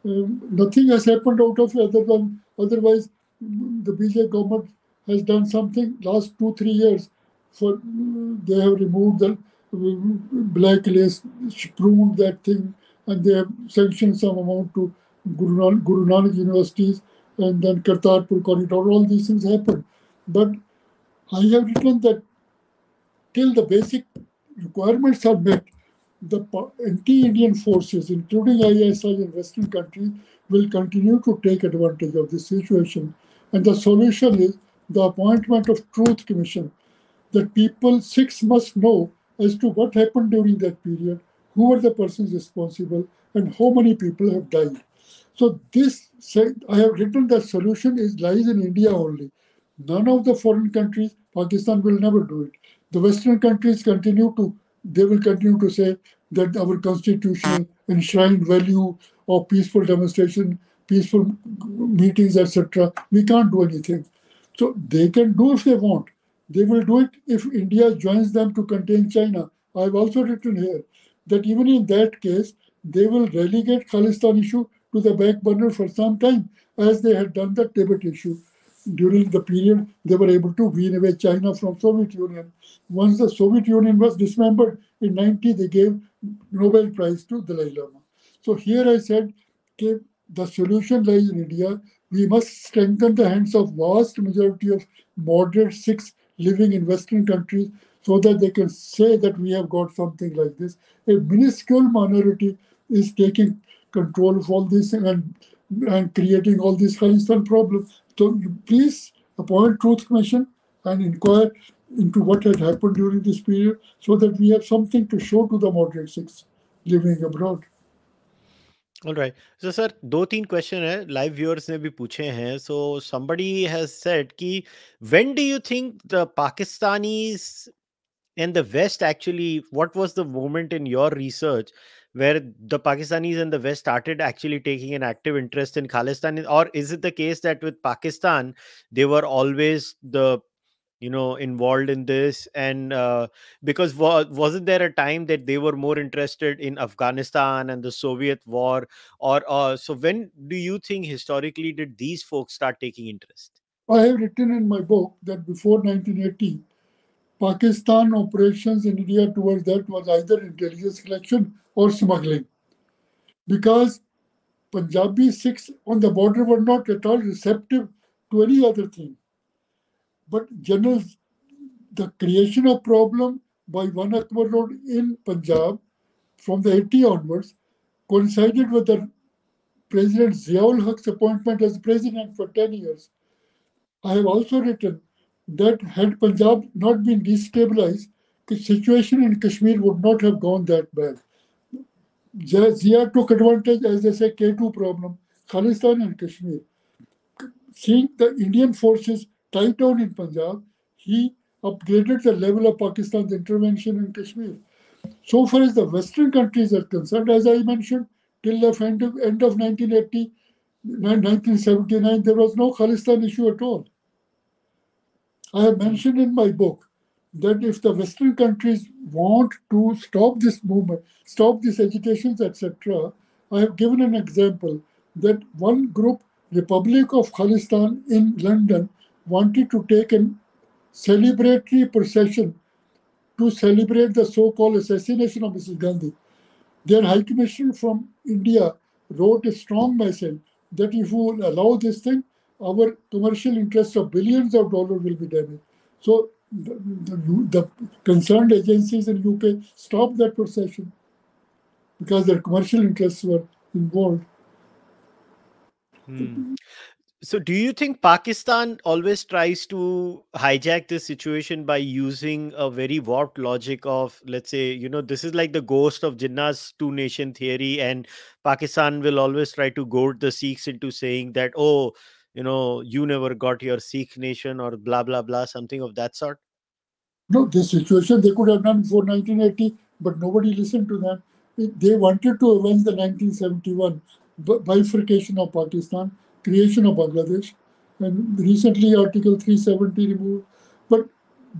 Nothing has happened out of it otherwise the BJP government has done something last 2-3 years. They have removed the blacklist, pruned that thing, and they have sanctioned some amount to Guru Nanak universities, and then Kartarpur corridor, all these things happened. But I have written that till the basic requirements are met, the anti-Indian forces, including ISI in Western countries, will continue to take advantage of this situation. And the solution is the appointment of Truth Commission, that people, six, must know as to what happened during that period, who were the persons responsible, and how many people have died. So this, I have written that solution lies in India only. None of the foreign countries, Pakistan will never do it. The Western countries will continue to say that our constitution enshrined value of peaceful demonstration, peaceful meetings, etc. We can't do anything. So they can do if they want. They will do it if India joins them to contain China. I've also written here that even in that case, they will relegate Khalistan issue to the back burner for some time, as they had done the Tibet issue. During the period, they were able to wean away China from Soviet Union. Once the Soviet Union was dismembered in 1990, they gave Nobel Prize to Dalai Lama. So here I said, okay, the solution lies in India. We must strengthen the hands of vast majority of moderate Sikhs living in Western countries so that they can say that we have got something like this. A minuscule minority is taking control of all this and creating all these Khalistan problems. So please appoint Truth Commission and inquire into what had happened during this period so that we have something to show to the moderate Sikhs living abroad. All right. So, sir, 2-3 questions live viewers ne bhi puche hain. So, somebody has said, ki, when do you think the Pakistanis and the West actually, what was the moment in your research where the Pakistanis and the West started actually taking an active interest in Khalistan? Or is it the case that with Pakistan, they were always involved in this? And because wasn't there a time that they were more interested in Afghanistan and the Soviet war? So when do you think historically did these folks start taking interest? I have written in my book that before 1980, Pakistan operations in India towards that was either intelligence collection or smuggling, because Punjabi Sikhs on the border were not at all receptive to any other thing. But the creation of problem by 1 Akbar Road in Punjab from the 80 onwards coincided with the President Ziaul Huq's appointment as president for 10 years. I have also written that had Punjab not been destabilized, the situation in Kashmir would not have gone that bad. Zia took advantage, as they say, K2 problem, Khalistan and Kashmir. Seeing the Indian forces tie down in Punjab, he upgraded the level of Pakistan's intervention in Kashmir. So far as the Western countries are concerned, as I mentioned, till the end of 1980, 1979, there was no Khalistan issue at all. I have mentioned in my book that if the Western countries want to stop this movement, stop these agitations, etc., I have given an example that one group, Republic of Khalistan in London, wanted to take a celebratory procession to celebrate the so-called assassination of Mrs. Gandhi. Their High Commissioner from India wrote a strong message that if we will allow this thing, our commercial interests of billions of dollars will be damaged. So the concerned agencies in UK stopped that procession because their commercial interests were involved. Hmm. So do you think Pakistan always tries to hijack this situation by using a very warped logic of, let's say, you know, this is like the ghost of Jinnah's two-nation theory, and Pakistan will always try to goad the Sikhs into saying that, oh, you know, you never got your Sikh nation or blah, blah, blah, something of that sort? No, this situation they could have done before 1980, but nobody listened to them. They wanted to avenge the 1971 bifurcation of Pakistan, creation of Bangladesh, and recently Article 370 removed. But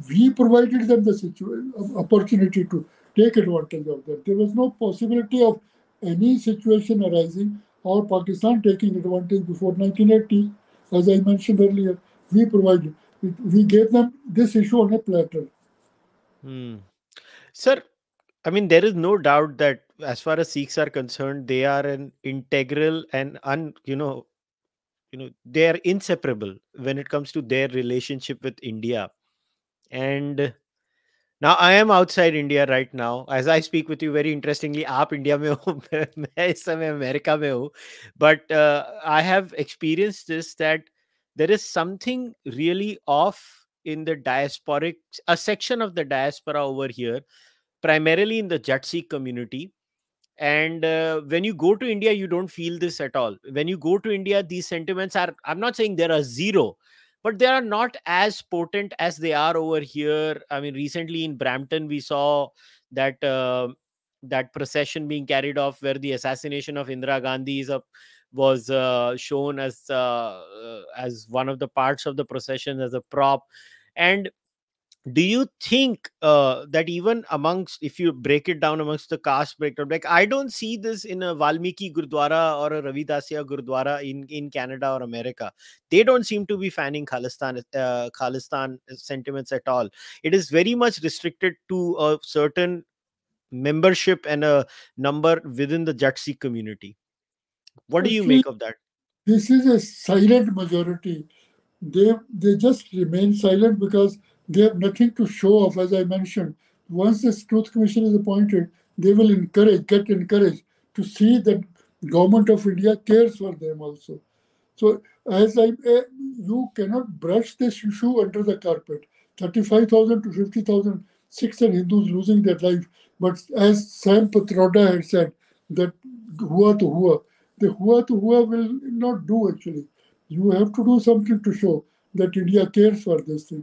we provided them the opportunity to take advantage of that. There was no possibility of any situation arising or Pakistan taking advantage before 1980. As I mentioned earlier, we provided, we gave them this issue on a platter. Hmm. Sir, I mean, there is no doubt that as far as Sikhs are concerned, they are an integral and they are inseparable when it comes to their relationship with India. And now I am outside India right now. As I speak with you, very interestingly, aap India mein ho, main is samay America mein ho. But I have experienced this, that there is something really off in the diasporic, a section of the diaspora over here, primarily in the Jat Sikh community. And when you go to India, you don't feel this at all. When you go to India, these sentiments are, I'm not saying there are zero, but they are not as potent as they are over here. I mean, recently in Brampton, we saw that that procession being carried off where the assassination of Indira Gandhi was shown as one of the parts of the procession, as a prop. And do you think that even amongst, if you break it down amongst the caste breakdown, like I don't see this in a Valmiki Gurdwara or a Ravidasya Gurdwara in Canada or America. They don't seem to be fanning Khalistan sentiments at all. It is very much restricted to a certain membership and a number within the Jat Sikh community. What do you make of that? This is a silent majority. They just remain silent because they have nothing to show off, as I mentioned. Once this Truth Commission is appointed, they will get encouraged to see that government of India cares for them also. So you cannot brush this issue under the carpet. 35,000 to 50,000 Sikhs and Hindus losing their life. But as Sam Patroda had said, that hua to hua, the hua to hua will not do actually. You have to do something to show that India cares for this thing.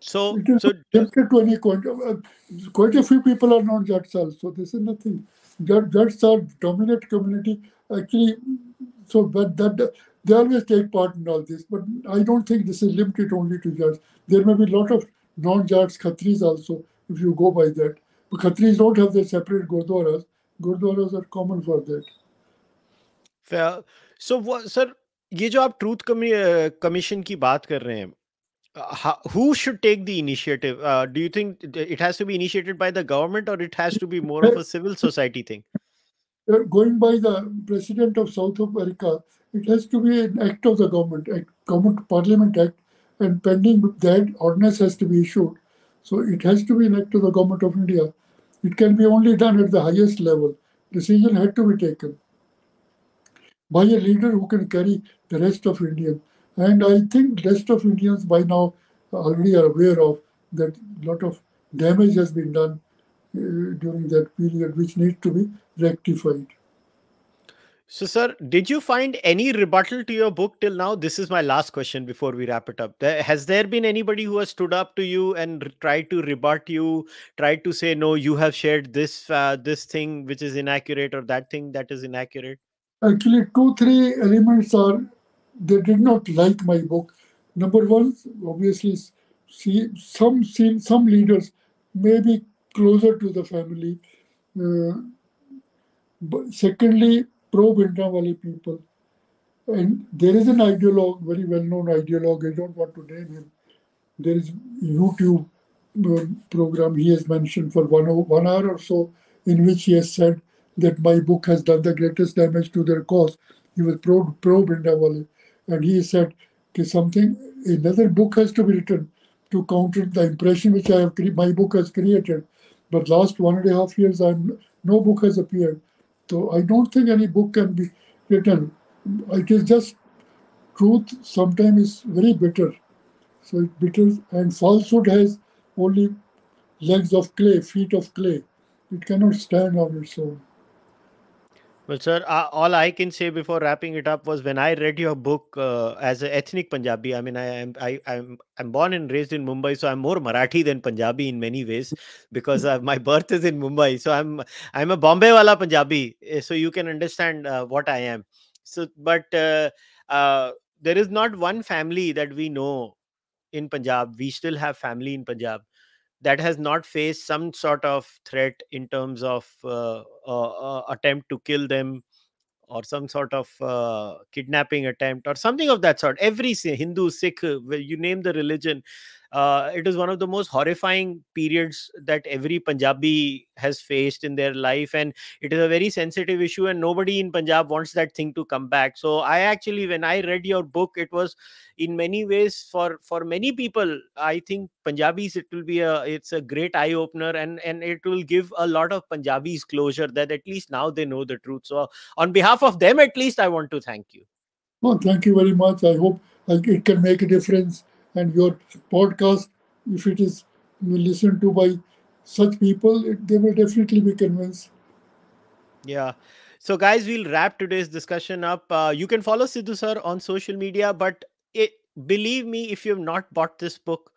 So, quite a few people are not Jats also. This is nothing. Jats are dominant community actually. So, but that they always take part in all this. But I don't think this is limited only to Jats. There may be a lot of non-Jats Khatris also, if you go by that. But Khatris don't have their separate Gurdwaras. Gurdwaras are common for that. Fair. So, what, sir, ये जो आप Truth Commission की बात कर रहे हैं, who should take the initiative? Do you think it has to be initiated by the government, or it has to be more of a civil society thing? Going by the President of South America, it has to be an act of the government, a government parliament act, and pending that, ordinance has to be issued. So it has to be an act of the government of India. It can be only done at the highest level. Decision had to be taken by a leader who can carry the rest of India. And I think rest of Indians by now already are aware of that a lot of damage has been done during that period, which needs to be rectified. So, sir, did you find any rebuttal to your book till now? This is my last question before we wrap it up. Has there been anybody who has stood up to you and tried to rebut you, tried to say, no, you have shared this this thing which is inaccurate or that thing that is inaccurate? Actually, two, three elements are, they did not like my book. Number one, obviously, some leaders may be closer to the family. But secondly, pro-Bhindranwale people. And there is an ideologue, very well-known ideologue, I don't want to name him. There is a YouTube program he has mentioned for one hour or so, in which he has said that my book has done the greatest damage to their cause. He was pro-Bhindranwale. And he said that another book has to be written to counter the impression which I have my book has created. But last 1.5 years, no book has appeared. So I don't think any book can be written. It is just truth sometimes is very bitter. So it bitters, and falsehood has only legs of clay, feet of clay. It cannot stand on its own. Well, sir, all I can say before wrapping it up was when I read your book as an ethnic Punjabi. I mean, I'm born and raised in Mumbai, so I'm more Marathi than Punjabi in many ways because my birth is in Mumbai. So I'm a Bombay wala Punjabi. So you can understand what I am. So, but there is not one family that we know in Punjab. We still have family in Punjab that has not faced some sort of threat in terms of attempt to kill them or some sort of kidnapping attempt or something of that sort. Every Hindu, Sikh, you name the religion. It is one of the most horrifying periods that every Punjabi has faced in their life. And it is a very sensitive issue and nobody in Punjab wants that thing to come back. So I actually, when I read your book, it was in many ways for many people, I think Punjabis, it's a great eye opener and it will give a lot of Punjabis closure that at least now they know the truth. So on behalf of them, at least I want to thank you. Well, thank you very much. I hope it can make a difference. And your podcast, if it is listened to by such people, they will definitely be convinced. Yeah. So guys, we'll wrap today's discussion up. You can follow Sidhu sir on social media, but believe me, if you have not bought this book,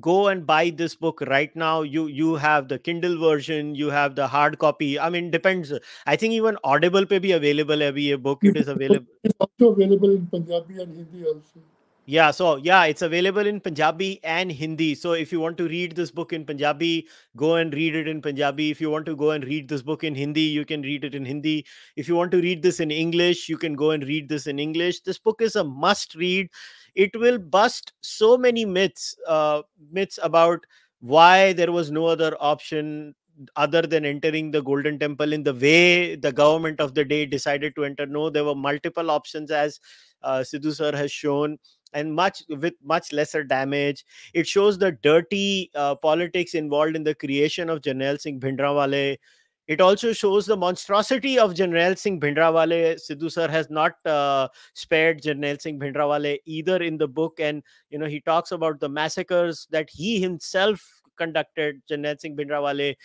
go and buy this book right now. You have the Kindle version, you have the hard copy. I mean, depends. I think even Audible pe bhi available hai abhi ye book. It is available. It's also available in Punjabi and Hindi also. Yeah, so yeah, it's available in Punjabi and Hindi. So if you want to read this book in Punjabi, go and read it in Punjabi. If you want to go and read this book in Hindi, you can read it in Hindi. If you want to read this in English, you can go and read this in English. This book is a must read. It will bust so many myths, myths about why there was no other option other than entering the Golden Temple in the way the government of the day decided to enter. No, there were multiple options, as Sidhu sir has shown. And with much lesser damage. It shows the dirty politics involved in the creation of Jarnail Singh Bhindranwale. It also shows the monstrosity of Jarnail Singh Bhindranwale. Sidhu sir has not spared Jarnail Singh Bhindranwale either in the book. And, you know, he talks about the massacres that he himself conducted, Jarnail Singh Bhindranwale,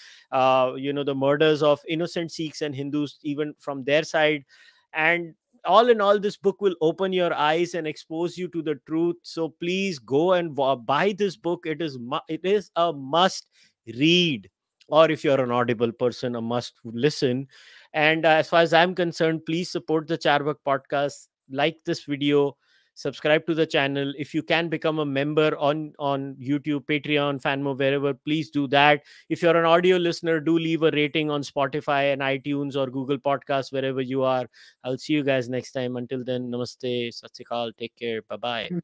you know, the murders of innocent Sikhs and Hindus, even from their side. And all in all, this book will open your eyes and expose you to the truth. So please go and buy this book. It is a must read, or if you're an Audible person, a must listen. And as far as I'm concerned, please support the Charbagh podcast. Like this video, subscribe to the channel. If you can become a member on YouTube, Patreon, Fanmo, wherever, please do that. If you're an audio listener, do leave a rating on Spotify and iTunes or Google Podcasts, wherever you are. I'll see you guys next time. Until then, namaste, sat sri akal, take care, bye-bye.